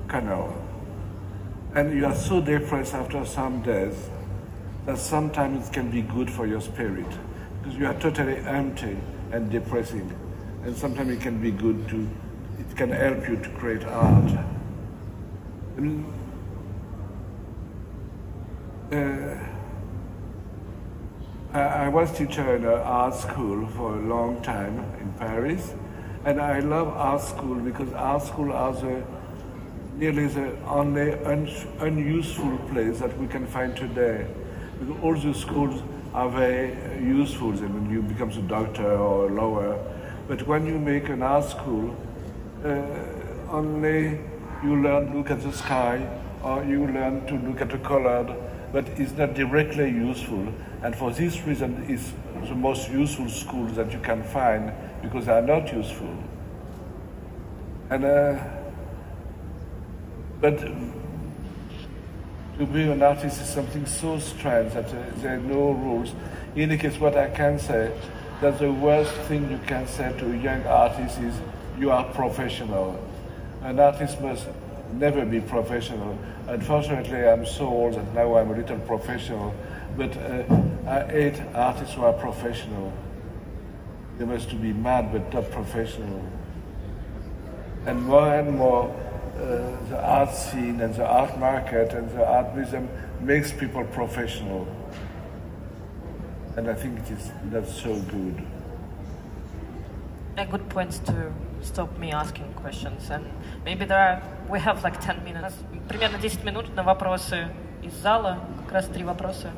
canal. And you are so depressed after some days that sometimes it can be good for your spirit because you are totally empty and depressing. And sometimes it can be good to, it can help you to create art. I mean, uh, I, I was teacher in an art school for a long time in Paris, and I love art school because art school are the, nearly the only un, unuseful place that we can find today. Because all the schools are very useful. I mean, you become a doctor or a lawyer. But when you make an art school, uh, only you learn to look at the sky, or you learn to look at a color, but it's not directly useful. And for this reason, it's the most useful school that you can find, because they are not useful. And, uh, but to be an artist is something so strange that uh, there are no rules. In any case, what I can say, that the worst thing you can say to a young artist is, you are professional. An artist must never be professional. Unfortunately, I'm so old that now I'm a little professional, but uh, I hate artists who are professional. They must be mad, but not professional. And more and more, uh, the art scene and the art market and the art museum makes people professional. And I think it is not so good. A good point to stop me asking questions. And maybe there are, we have like ten minutes. У нас примерно десять минут на вопросы из зала. Как раз три вопроса.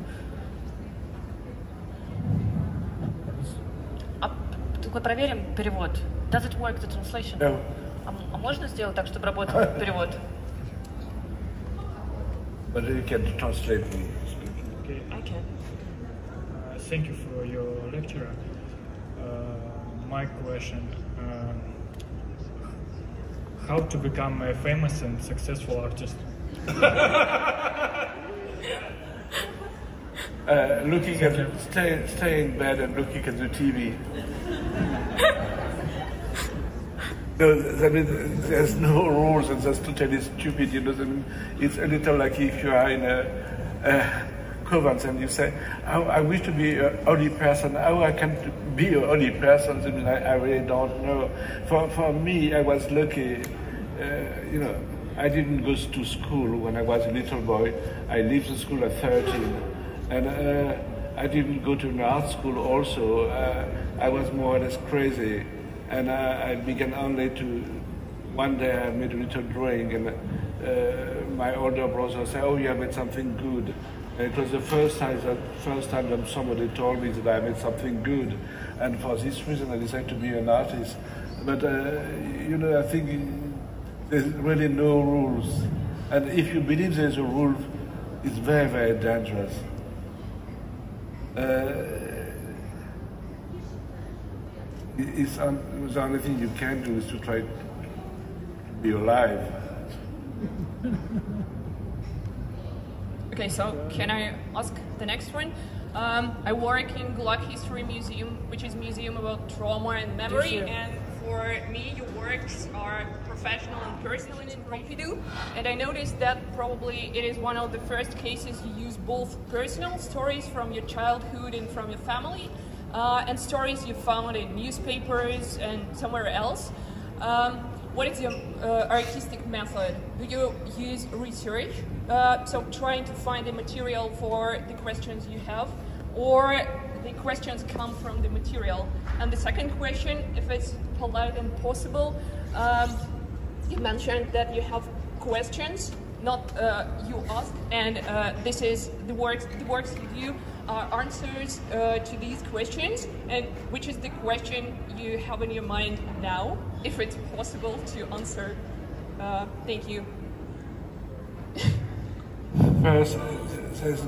А только проверим перевод. Does it work, the translation? No. А, а можно сделать так, чтобы работал перевод? But you can translate me. Okay. Okay. Thank you for your lecture. Uh, my question, um, how to become a famous and successful artist? uh, looking at the, stay, stay in bed and looking at the T V. No, I mean, there's no rules and that's totally stupid. You know, I mean, it's a little like if you are in a... Uh, and you say, oh, I wish to be a holy person. Oh, I can't be a holy person. I mean, I, I really don't know. For, for me, I was lucky. Uh, you know, I didn't go to school when I was a little boy. I left the school at thirteen. And uh, I didn't go to an art school also. Uh, I was more or less crazy. And uh, I began only to, one day I made a little drawing. And uh, my older brother said, oh, you have made something good. It was the first time that first time that somebody told me that I made something good, and for this reason I decided to be an artist. But uh, you know, I think there's really no rules, and if you believe there's a rule, it's very very dangerous. Uh, it's un the only thing you can do is to try to be alive. Okay, so can I ask the next one? Um, I work in Gulag History Museum, which is a museum about trauma and memory. Sure. And for me, your works are professional and personal in Pompidu. And I noticed that probably it is one of the first cases you use both personal stories from your childhood and from your family, uh, and stories you found in newspapers and somewhere else. Um, What is your uh, artistic method? Do you use research, uh, so trying to find the material for the questions you have, or the questions come from the material? And the second question, if it's polite and possible, um, you mentioned that you have questions, not uh, you ask, and uh, this is the works, the works you do are answers uh, to these questions, and which is the question you have in your mind now, if it's possible to answer. Uh, thank you. First, it says,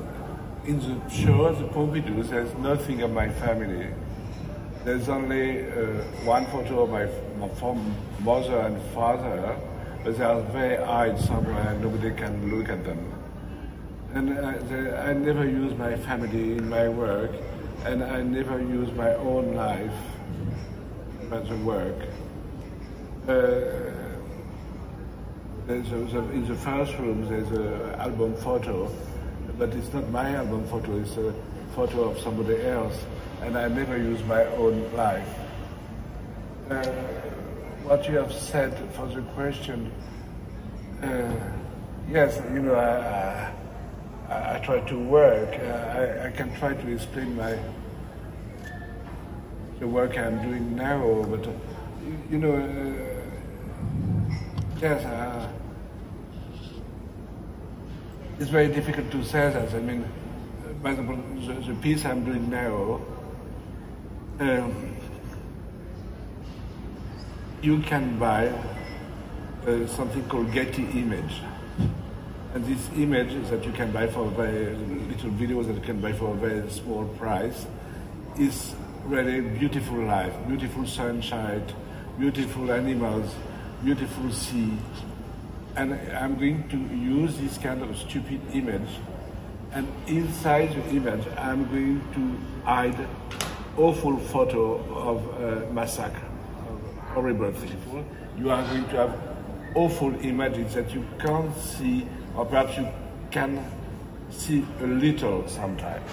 in the show of the Pompidou, there's nothing of my family. There's only uh, one photo of my, my mother and father, but they are very high somewhere and nobody can look at them. And I, the, I never use my family in my work, and I never use my own life as a work. Uh, there's a, the, in the first room, there's an album photo, but it's not my album photo, it's a photo of somebody else, and I never use my own life. Uh, what you have said for the question, uh, yes, you know, I, I, I try to work. I, I can try to explain my the work I'm doing now, but uh, you, you know, uh, yes, uh, it's very difficult to say that. I mean, for example, the, the piece I'm doing now, um, you can buy uh, something called Getty Image. And this image that you can buy for a very little videos that you can buy for a very small price is really beautiful life, beautiful sunshine, beautiful animals, beautiful sea. And I'm going to use this kind of stupid image. And inside the image, I'm going to hide awful photo of a massacre, of horrible people. You are going to have awful images that you can't see, or perhaps you can see a little sometimes.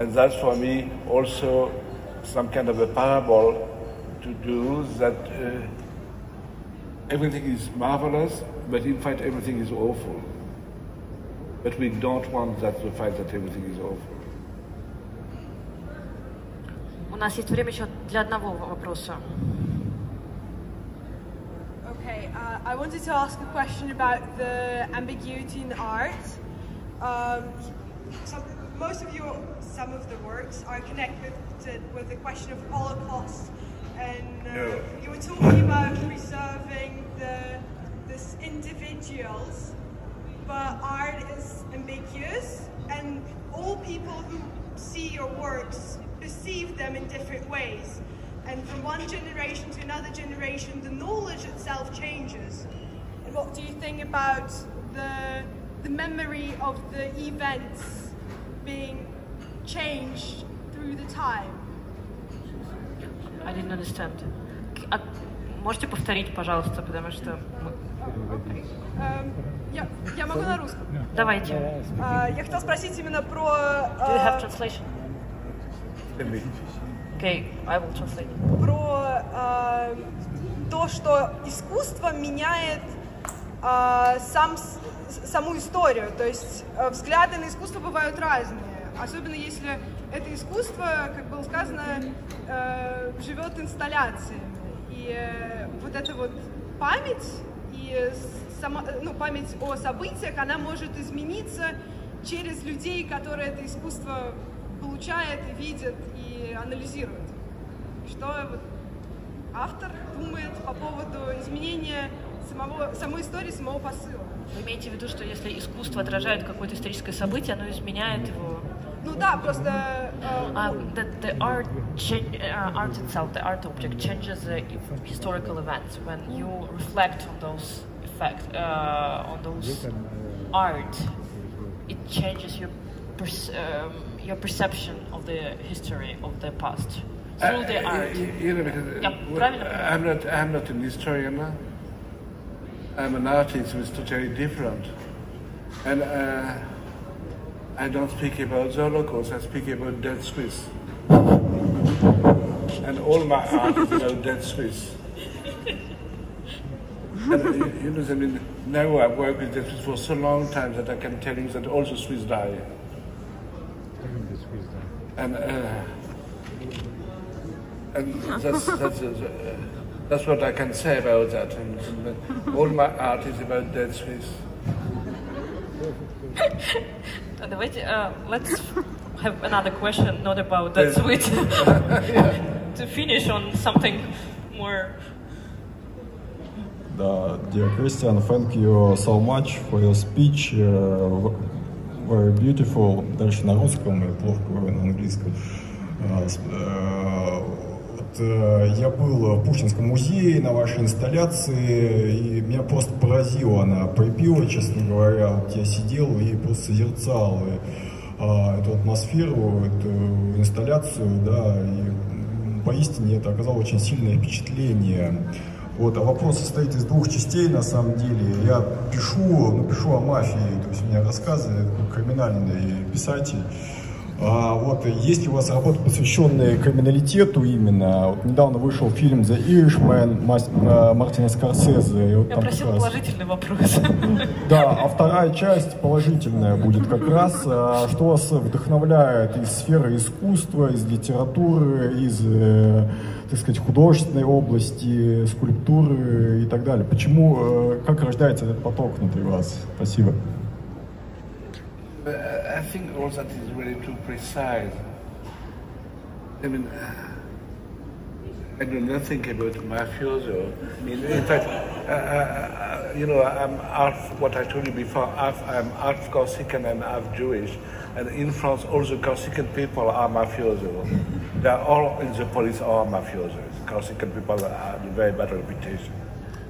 And that's for me also some kind of a parable to do that uh, everything is marvelous, but in fact everything is awful. But we don't want that the fact that everything is awful. У нас есть время еще для одного вопроса. Okay, uh, I wanted to ask a question about the ambiguity in art. Um, so most of your, some of the works are connected to, with the question of Holocaust, and uh, you were talking about preserving the this individuals, but art is ambiguous, and all people who see your works perceive them in different ways. And from one generation to another generation, the knowledge itself changes. And what do you think about the, the memory of the events being changed through the time? I didn't understand. Можете повторить, пожалуйста, потому что... Я могу на русском. Давайте. Я хотела спросить именно про... Do you have translation? Okay, I will translate. Про э, то, что искусство меняет э, сам, саму историю. То есть э, взгляды на искусство бывают разные. Особенно если это искусство, как было сказано, э, живет инсталляциями. И э, вот эта вот память, и сама, ну, память о событиях, она может измениться через людей, которые это искусство получает и видит, и анализирует. Что вот автор думает по поводу изменения самого, самой истории, самого посыла. Вы имеете в виду, что если искусство отражает какое-то историческое событие, оно изменяет его? Ну да, просто... Uh, uh, that the art, uh, art itself, the art object changes the historical events when you reflect on those effects, uh, on those art. It changes your perce um, your perception of the history of the past through uh, the art. You know, because yeah, well, I'm not I'm not an historian. I'm an artist who is totally different, and uh, I don't speak about the Holocaust. I speak about dead Swiss, and all my art is about dead Swiss. And, you know, I mean, now I've worked with the Swiss for so long time that I can tell you that all the Swiss die. And, uh, and that's, that's, uh, that's what I can say about that. And, and all my art is about dead Swiss. Uh, let's have another question, not about dead Swiss. To finish on something more. Uh, dear Christian, thank you so much for your speech. Uh, very beautiful. Дальше на русском, я плохо говорю на английском. Я был в Пушкинском музее на вашей инсталляции, и меня просто поразила она, прибила, честно говоря. Вот я сидел и просто созерцал uh, эту атмосферу, эту инсталляцию, да, и поистине это оказало очень сильное впечатление. Вот, а вопрос состоит из двух частей, на самом деле. Я пишу, пишу о мафии, то есть у меня рассказы, криминальный писатель. А вот есть у вас работы, посвященные криминалитету именно? Вот недавно вышел фильм The Irishman Мартина Скорсезе. И вот я просил раз... положительный вопрос. Да, а вторая часть положительная будет как раз. Что вас вдохновляет из сферы искусства, из литературы, из, так сказать, художественной области, скульптуры и так далее? Почему, как рождается этот поток внутри вас? Спасибо. I think all that is really too precise. I mean, I do not think about mafioso. I mean, in fact, uh, uh, you know, I'm half, what I told you before, half, I'm half Corsican and half Jewish. And in France, all the Corsican people are mafioso. They are all in the police are mafiosos. Corsican people have a very bad reputation.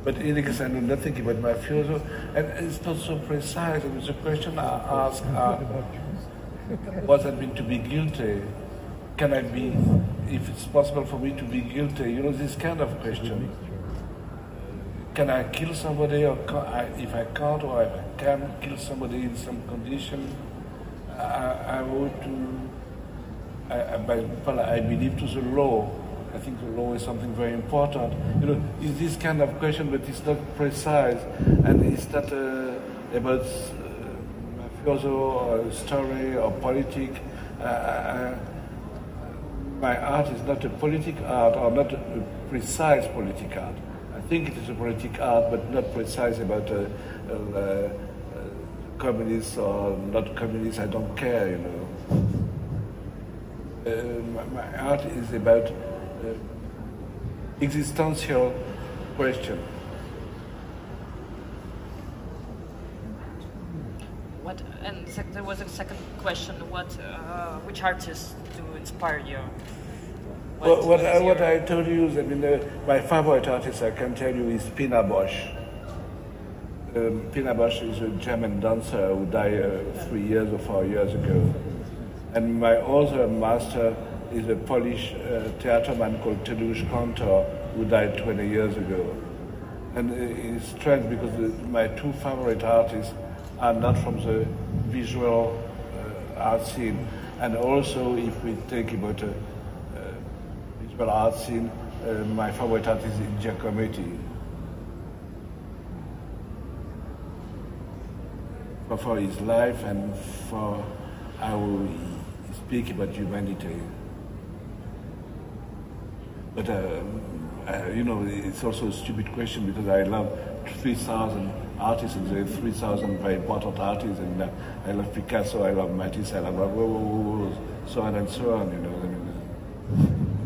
But in case I know nothing about mafioso, and it's not so precise. I mean, the question I ask are, what does it mean to be guilty? Can I be, if it's possible for me to be guilty? You know, this kind of question. Can I kill somebody, or I, if I can't, or if I can kill somebody in some condition? I, I would to, I, I, I believe to the law. I think the law is something very important. You know, it's this kind of question, but it's not precise, and it's not uh, about uh, mafioso or story or politic. Uh, uh, my art is not a politic art, or not a precise politic art. I think it is a politic art, but not precise about uh, uh, uh, communists or not communists. I don't care. You know, uh, my, my art is about. Uh, existential question. What and there was a second question. What, uh, which artists do inspire you? What, well, what, I, what I told you is, I mean, uh, my favorite artist I can tell you is Pina Bausch. Um, Pina Bausch is a German dancer who died uh, three years or four years ago, and my other master is a Polish uh, theater man called Tadeusz Kantor, who died twenty years ago. And it's strange because the, my two favorite artists are not from the visual uh, art scene. And also, if we think about a uh, visual art scene, uh, my favorite artist is Giacometti. For, for his life and for how he speaks about humanity. But, uh, uh, you know, it's also a stupid question because I love three thousand artists and there are three thousand very important artists. And uh, I love Picasso, I love Matisse, I love whoa, whoa, whoa, so on and so on, you know. I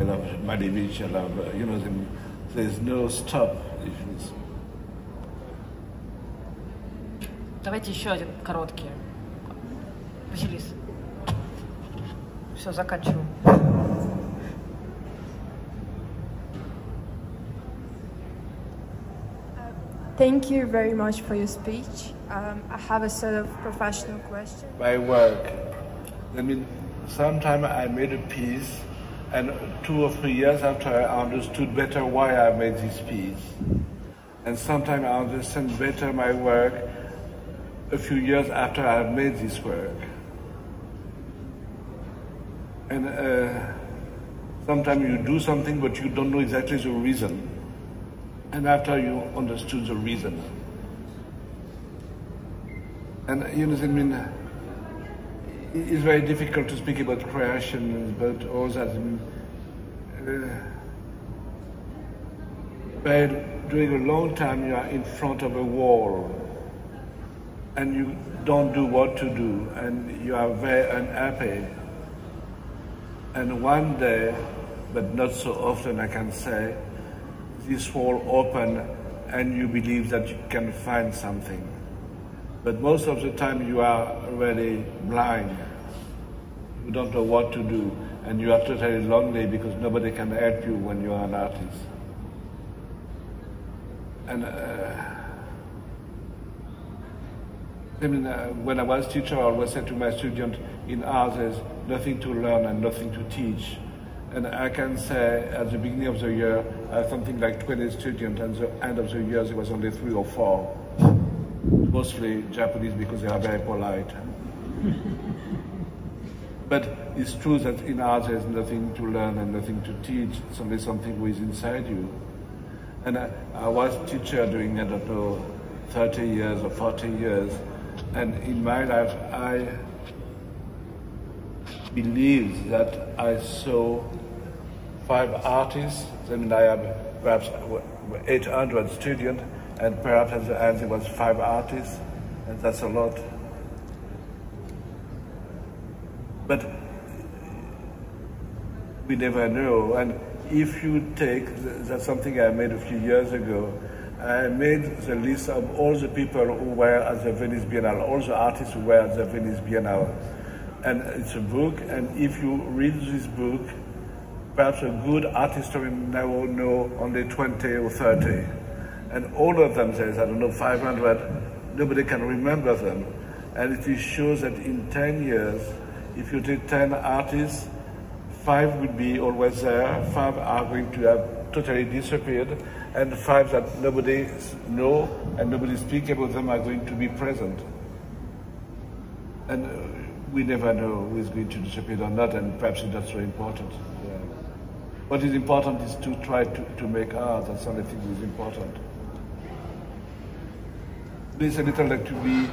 mean, I love Malevich, I love, uh, you know, the, there's no stop. Давайте еще один короткий. Василис. Все, заканчиваю. Thank you very much for your speech. Um, I have a sort of professional question. My work. I mean, sometime I made a piece, and two or three years after I understood better why I made this piece. And sometimes I understand better my work a few years after I've made this work. And uh, sometimes you do something, but you don't know exactly the reason. And after you understood the reason. And you know, I mean, it's very difficult to speak about creation, but all that. Uh, by doing a long time, you are in front of a wall, and you don't do what to do, and you are very unhappy. And one day, but not so often, I can say, this wall open, and you believe that you can find something. But most of the time you are already blind. You don't know what to do, and you are totally lonely because nobody can help you when you are an artist. And uh, I mean, uh, when I was a teacher, I always said to my students, in art there's nothing to learn and nothing to teach. And I can say at the beginning of the year, I had something like twenty students, and at the end of the year, there was only three or four. Mostly Japanese, because they are very polite. But it's true that in art, there's nothing to learn and nothing to teach. It's only something who is inside you. And I, I was a teacher during, I don't know, thirty years or forty years. And in my life, I believes that I saw five artists. I mean, I have perhaps eight hundred students, and perhaps at the end there was five artists, and that's a lot. But we never know. And if you take, that's something I made a few years ago, I made the list of all the people who were at the Venice Biennale, all the artists who were at the Venice Biennale. And it's a book, and if you read this book, perhaps a good art historian now will know only twenty or thirty. And all of them, there's, I don't know, five hundred, nobody can remember them. And it shows that in ten years, if you take ten artists, five will be always there, five are going to have totally disappeared, and five that nobody know and nobody speak about them are going to be present. And uh, we never know who is going to disappear or not, and perhaps it's not so important. Yeah. What is important is to try to, to make art. That's the only thing that is important. It's a little like to be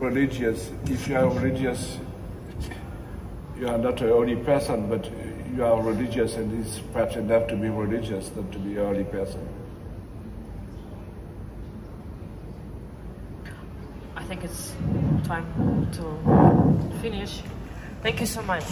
religious. If you are religious, you are not a holy person, but you are religious, and it's perhaps enough to be religious, not to be a holy person. I think it's time to finish. Thank you so much.